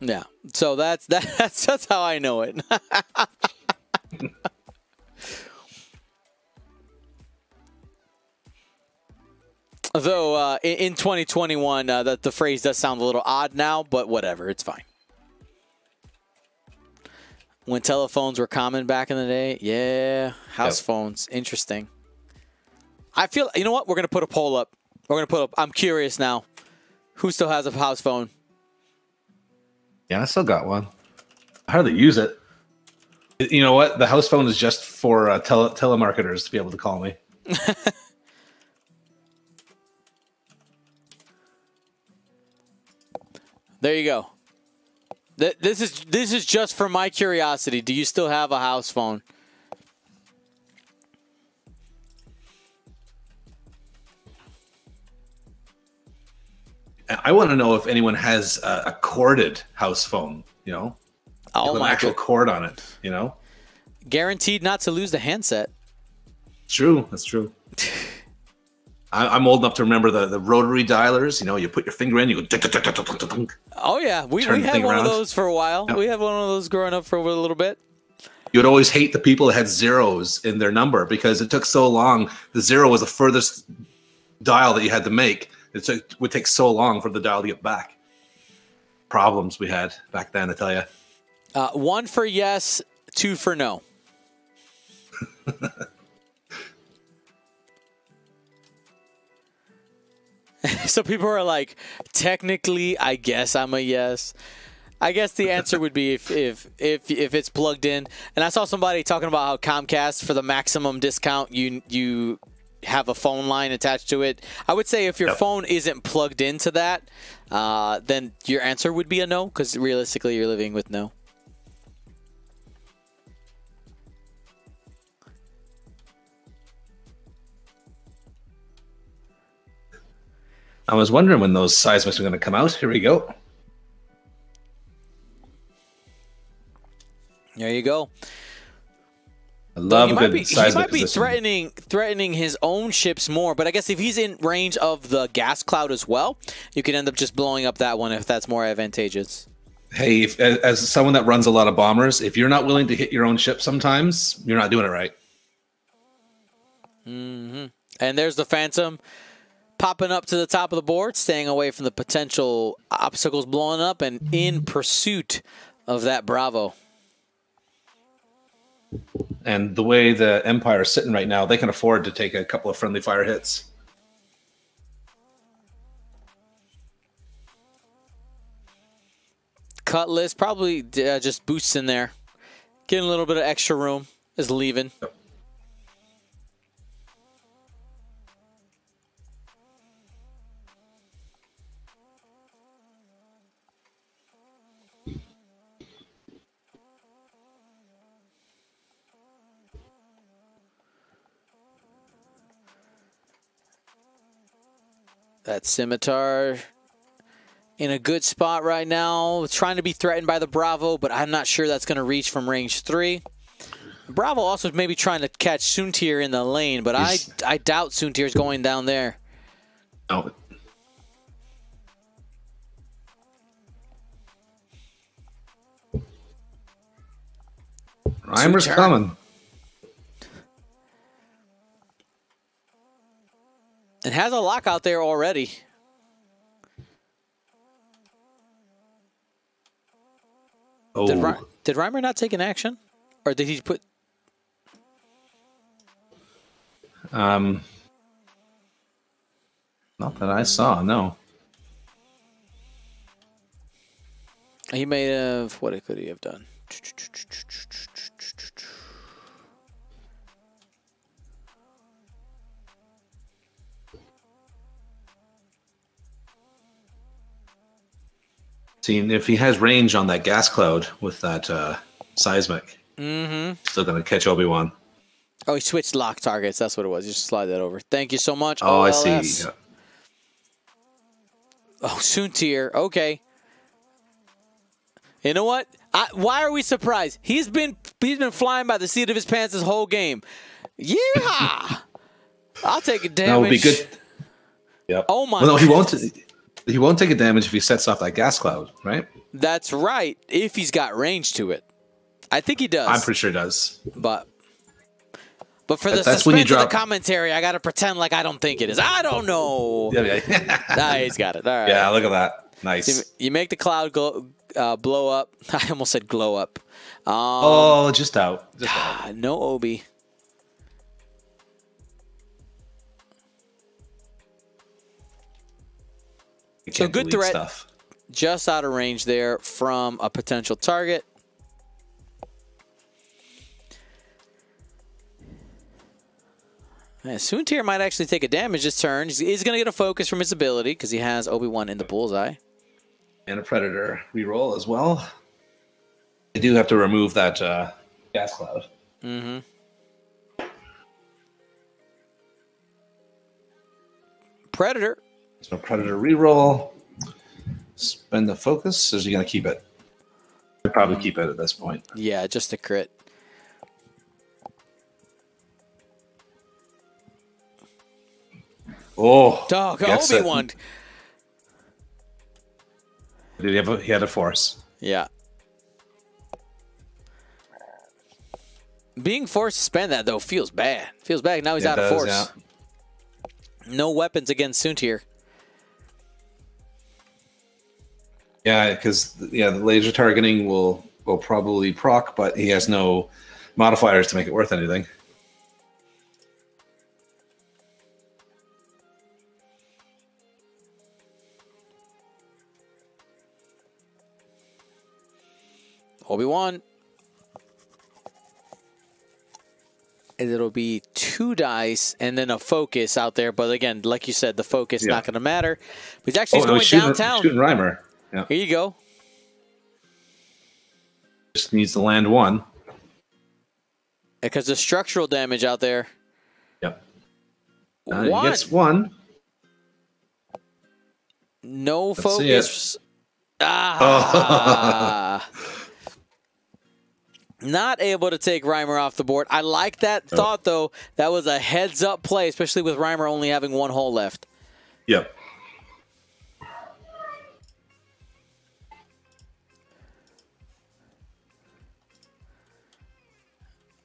Yeah, so that's how I know it. Though in 2021, that the phrase does sound a little odd now, but whatever, it's fine. When telephones were common back in the day, yeah, house phones, interesting. I feel, you know what? We're gonna put a poll up. We're gonna put up. I'm curious now, who still has a house phone? Yeah, I still got one. I hardly use it. You know what? The house phone is just for telemarketers to be able to call me. There you go. This is just for my curiosity. Do you still have a house phone? I want to know if anyone has a corded house phone. You know, oh my actual cord on it. You know, guaranteed not to lose the handset. True, that's true. I'm old enough to remember the rotary dialers. You know, you put your finger in, you go. Dunk, dunk, dunk, dunk, dunk, dunk. Oh yeah, we had one of those for a while. Yep. We had one of those growing up for a little bit. You would always hate the people that had zeros in their number because it took so long. The zero was the furthest dial that you had to make. It would take so long for the dial to get back. Problems we had back then, I tell you. 1 for yes, 2 for no. So people are like, technically, I guess I'm a yes. I guess the answer would be if it's plugged in. And I saw somebody talking about how Comcast, for the maximum discount, you have a phone line attached to it. I would say if your phone isn't plugged into that, then your answer would be a no, because realistically, you're living with no. I was wondering when those seismics were going to come out. Here we go. There you go. I love good seismic. He might be threatening his own ships more, but I guess if he's in range of the gas cloud as well, you could end up just blowing up that one if that's more advantageous. Hey, if, as someone that runs a lot of bombers, if you're not willing to hit your own ship sometimes, you're not doing it right. Mm-hmm. And there's the Phantom popping up to the top of the board, staying away from the potential obstacles blowing up and in pursuit of that Bravo. And the way the Empire is sitting right now, they can afford to take a couple of friendly fire hits. Cutlass probably just boosts in there. Getting a little bit of extra room. Is leaving. Yep. That Scimitar in a good spot right now. Trying to be threatened by the Bravo, but I'm not sure that's going to reach from range 3. Bravo also maybe trying to catch Soontir in the lane, but I doubt Soontir's going down there. No. Rhymer's coming. And has a lock out there already. Oh. Did Rhymer not take an action? Or did he put... Not that I saw, no. He may have... What could he have done? If he has range on that gas cloud with that seismic, still going to catch Obi-Wan. Oh, he switched lock targets. That's what it was. You just slide that over. Thank you so much. Oh, OLS. I see. Yeah. Oh, Soontir. Okay. You know what? Why are we surprised? He's been flying by the seat of his pants this whole game. Yeah. I'll take a damage. That would be good. Yep. Oh my. Well, no, he won't. He won't take a damage if he sets off that gas cloud, right? That's right, if he's got range to it. I think he does. I'm pretty sure he does. But for the suspense of the commentary, I got to pretend like I don't think it is. I don't know. Yeah. Nah, he's got it. All right. Yeah, look at that. Nice. You make the cloud blow up. I almost said glow up. Oh, just out. Just out. No Obi. So good threat, just out of range there from a potential target. Yeah, Soontir might actually take a damage this turn. He's going to get a focus from his ability because he has Obi-Wan in the bullseye. And a Predator reroll as well. They do have to remove that gas cloud. Mm-hmm. Predator. So Predator reroll, spend the focus, or is he going to keep it? He'll probably keep it at this point. Yeah, just a crit. Oh, dog, Obi-Wan. Did he have a, he had a force. Yeah. Being forced to spend that, though, feels bad. Feels bad. Now he's out of force. Yeah. No weapons against Soontir. Yeah, because the laser targeting will probably proc, but he has no modifiers to make it worth anything. Obi-Wan. And it'll be 2 dice and then a focus out there. But again, like you said, the focus not going to matter. But he's actually going downtown. Shooting Rhymer. Yeah. Here you go. Just needs to land 1. Because there's structural damage out there. Yep. He gets 1. No focus. Ah. Not able to take Rhymer off the board. I like that thought, though. That was a heads-up play, especially with Rhymer only having one hole left. Yep.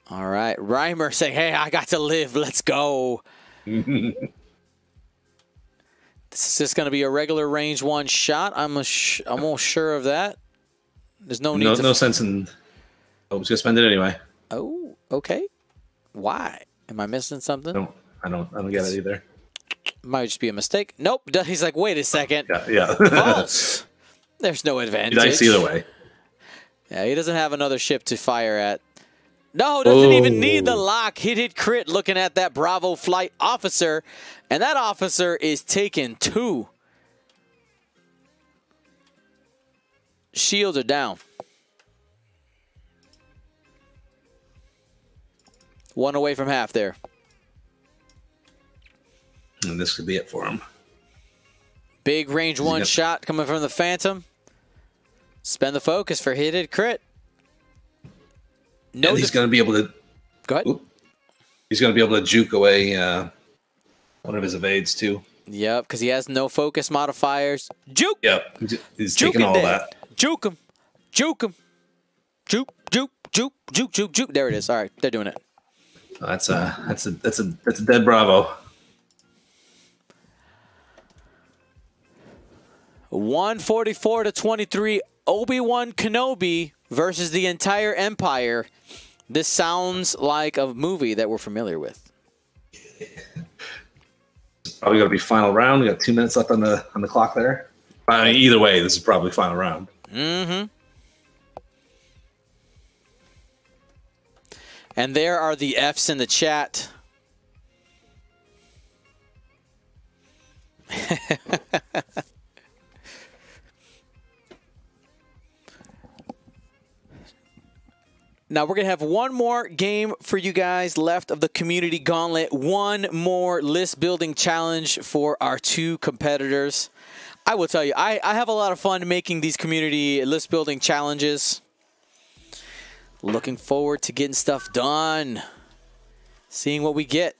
All right. Rhymer saying, hey, I got to live. Let's go. This is just going to be a regular range one shot. I'm all sure of that. There's no need. No sense in... I was going to spend it anyway. Oh, okay. Why? Am I missing something? No, I don't get it either. Might just be a mistake. Nope. He's like, wait a second. Yeah. False. There's no advantage. Nice either way. Yeah, he doesn't have another ship to fire at. No, doesn't even need the lock. Hit, hit, crit looking at that Bravo flight officer. And that officer is taking two. Shields are down. One away from half there. And this could be it for him. Big range one shot coming from the Phantom. Spend the focus for hit and crit. No, and he's going to be able to... Go ahead. Oop, he's going to be able to juke away one of his evades, too. Yep, because he has no focus modifiers. Juke! Yep, he's juking taking all that. Juke him. Juke him. Juke, juke, juke, juke, juke, juke. There it is. All right, they're doing it. Oh, that's a dead Bravo. .144 to .23. Obi-Wan Kenobi versus the entire Empire. This sounds like a movie that we're familiar with. Probably going to be final round. We got 2 minutes left on the clock there. I mean, either way, this is probably final round. Mm-hmm. And there are the F's in the chat. Now we're going to have one more game for you guys left of the Community Gauntlet. One more list building challenge for our two competitors. I will tell you, I have a lot of fun making these community list building challenges. Looking forward to getting stuff done. Seeing what we get.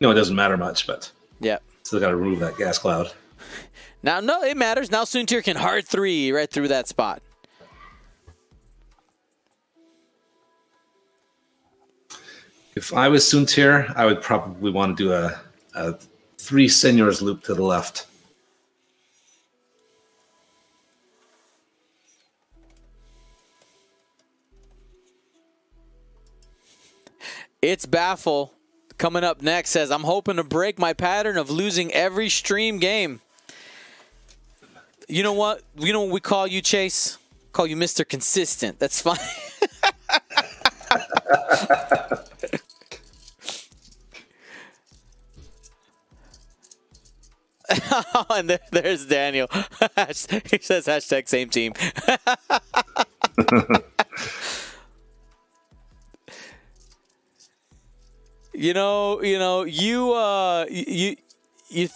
No, it doesn't matter much, but yeah, still got to remove that gas cloud. Now, no, it matters. Now Soontir can hard three right through that spot. If I was Soontir, I would probably want to do a three seniors loop to the left. It's Baffle coming up next says, I'm hoping to break my pattern of losing every stream game. You know what? You know what we call you, Chase? Call you Mr. Consistent. That's fine. Oh, and there's Daniel. He says hashtag same team. you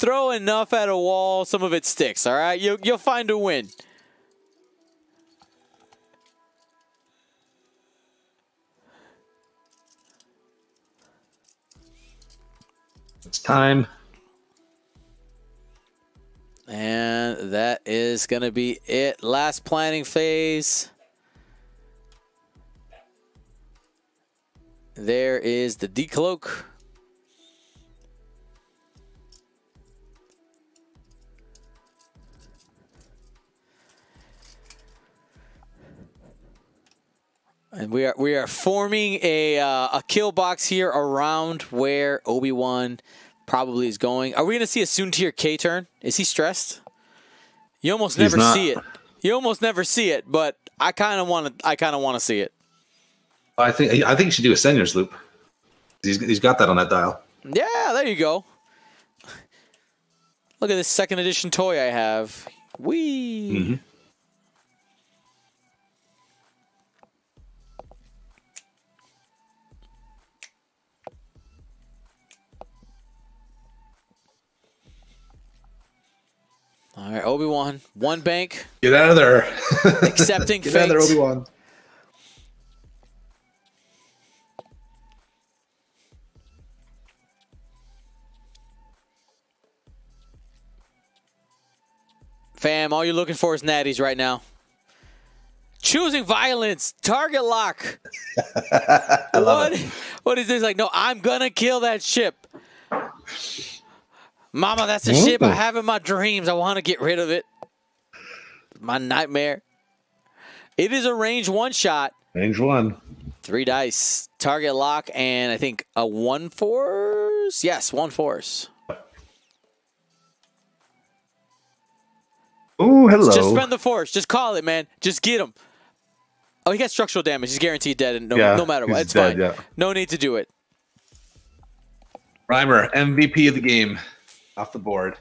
throw enough at a wall, some of it sticks. All right, you'll find a win. It's time. And that is going to be it. Last planning phase. There is the decloak. And we are forming a kill box here around where Obi-Wan probably is going. Are we going to see a Soontir K turn? Is he stressed? You almost never see it. You almost never see it, but I kind of want to. I kind of want to see it. I think you should do a Senior's Loop. He's got that on that dial. Yeah, there you go. Look at this second edition toy I have. Whee. Mm-hmm. All right, Obi-Wan, one bank. Get out of there. Accepting fate. Get out of there, Obi-Wan. Fam, all you're looking for is natties right now. Choosing violence. Target lock. I love it. What is this? Like, no, I'm going to kill that ship. Mama, that's the ship I have in my dreams. I want to get rid of it. My nightmare. It is a range one shot. Range one. 3 dice. Target lock and I think a 1/4. Yes, 1/4. Oh, hello. Just spend the force. Just call it, man. Just get him. Oh, he got structural damage. He's guaranteed dead and no matter what. It's dead, fine. Yeah. No need to do it. Rhymer, MVP of the game. Off the board.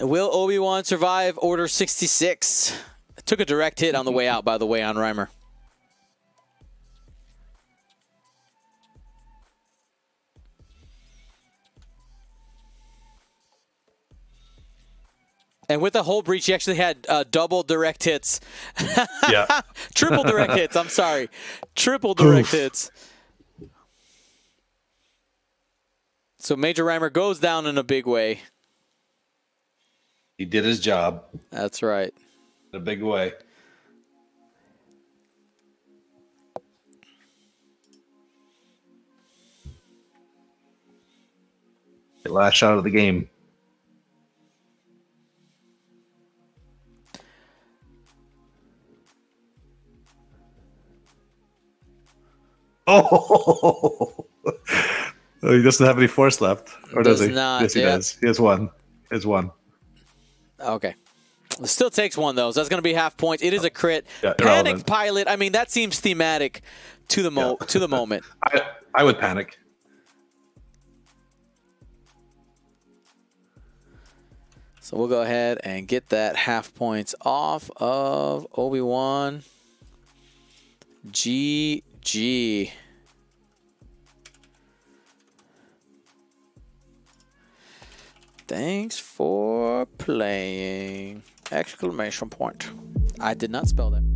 Will Obi-Wan survive Order 66? Took a direct hit on the way out, by the way, on Rhymer. And with the whole breach, he actually had double direct hits. Yeah. Triple direct hits. I'm sorry. Triple direct hits. So Major Rhymer goes down in a big way. He did his job. That's right. In a big way. The last shot of the game. Oh, he doesn't have any force left, or does he? Not, yes, he does. He has one. He has one. Okay. It still takes one, though, so that's going to be half points. It is a crit. Yeah, panic pilot. I mean, that seems thematic to the moment. I would panic. So we'll go ahead and get that half points off of Obi-Wan. GG. Thanks for playing! Exclamation point. I did not spell that.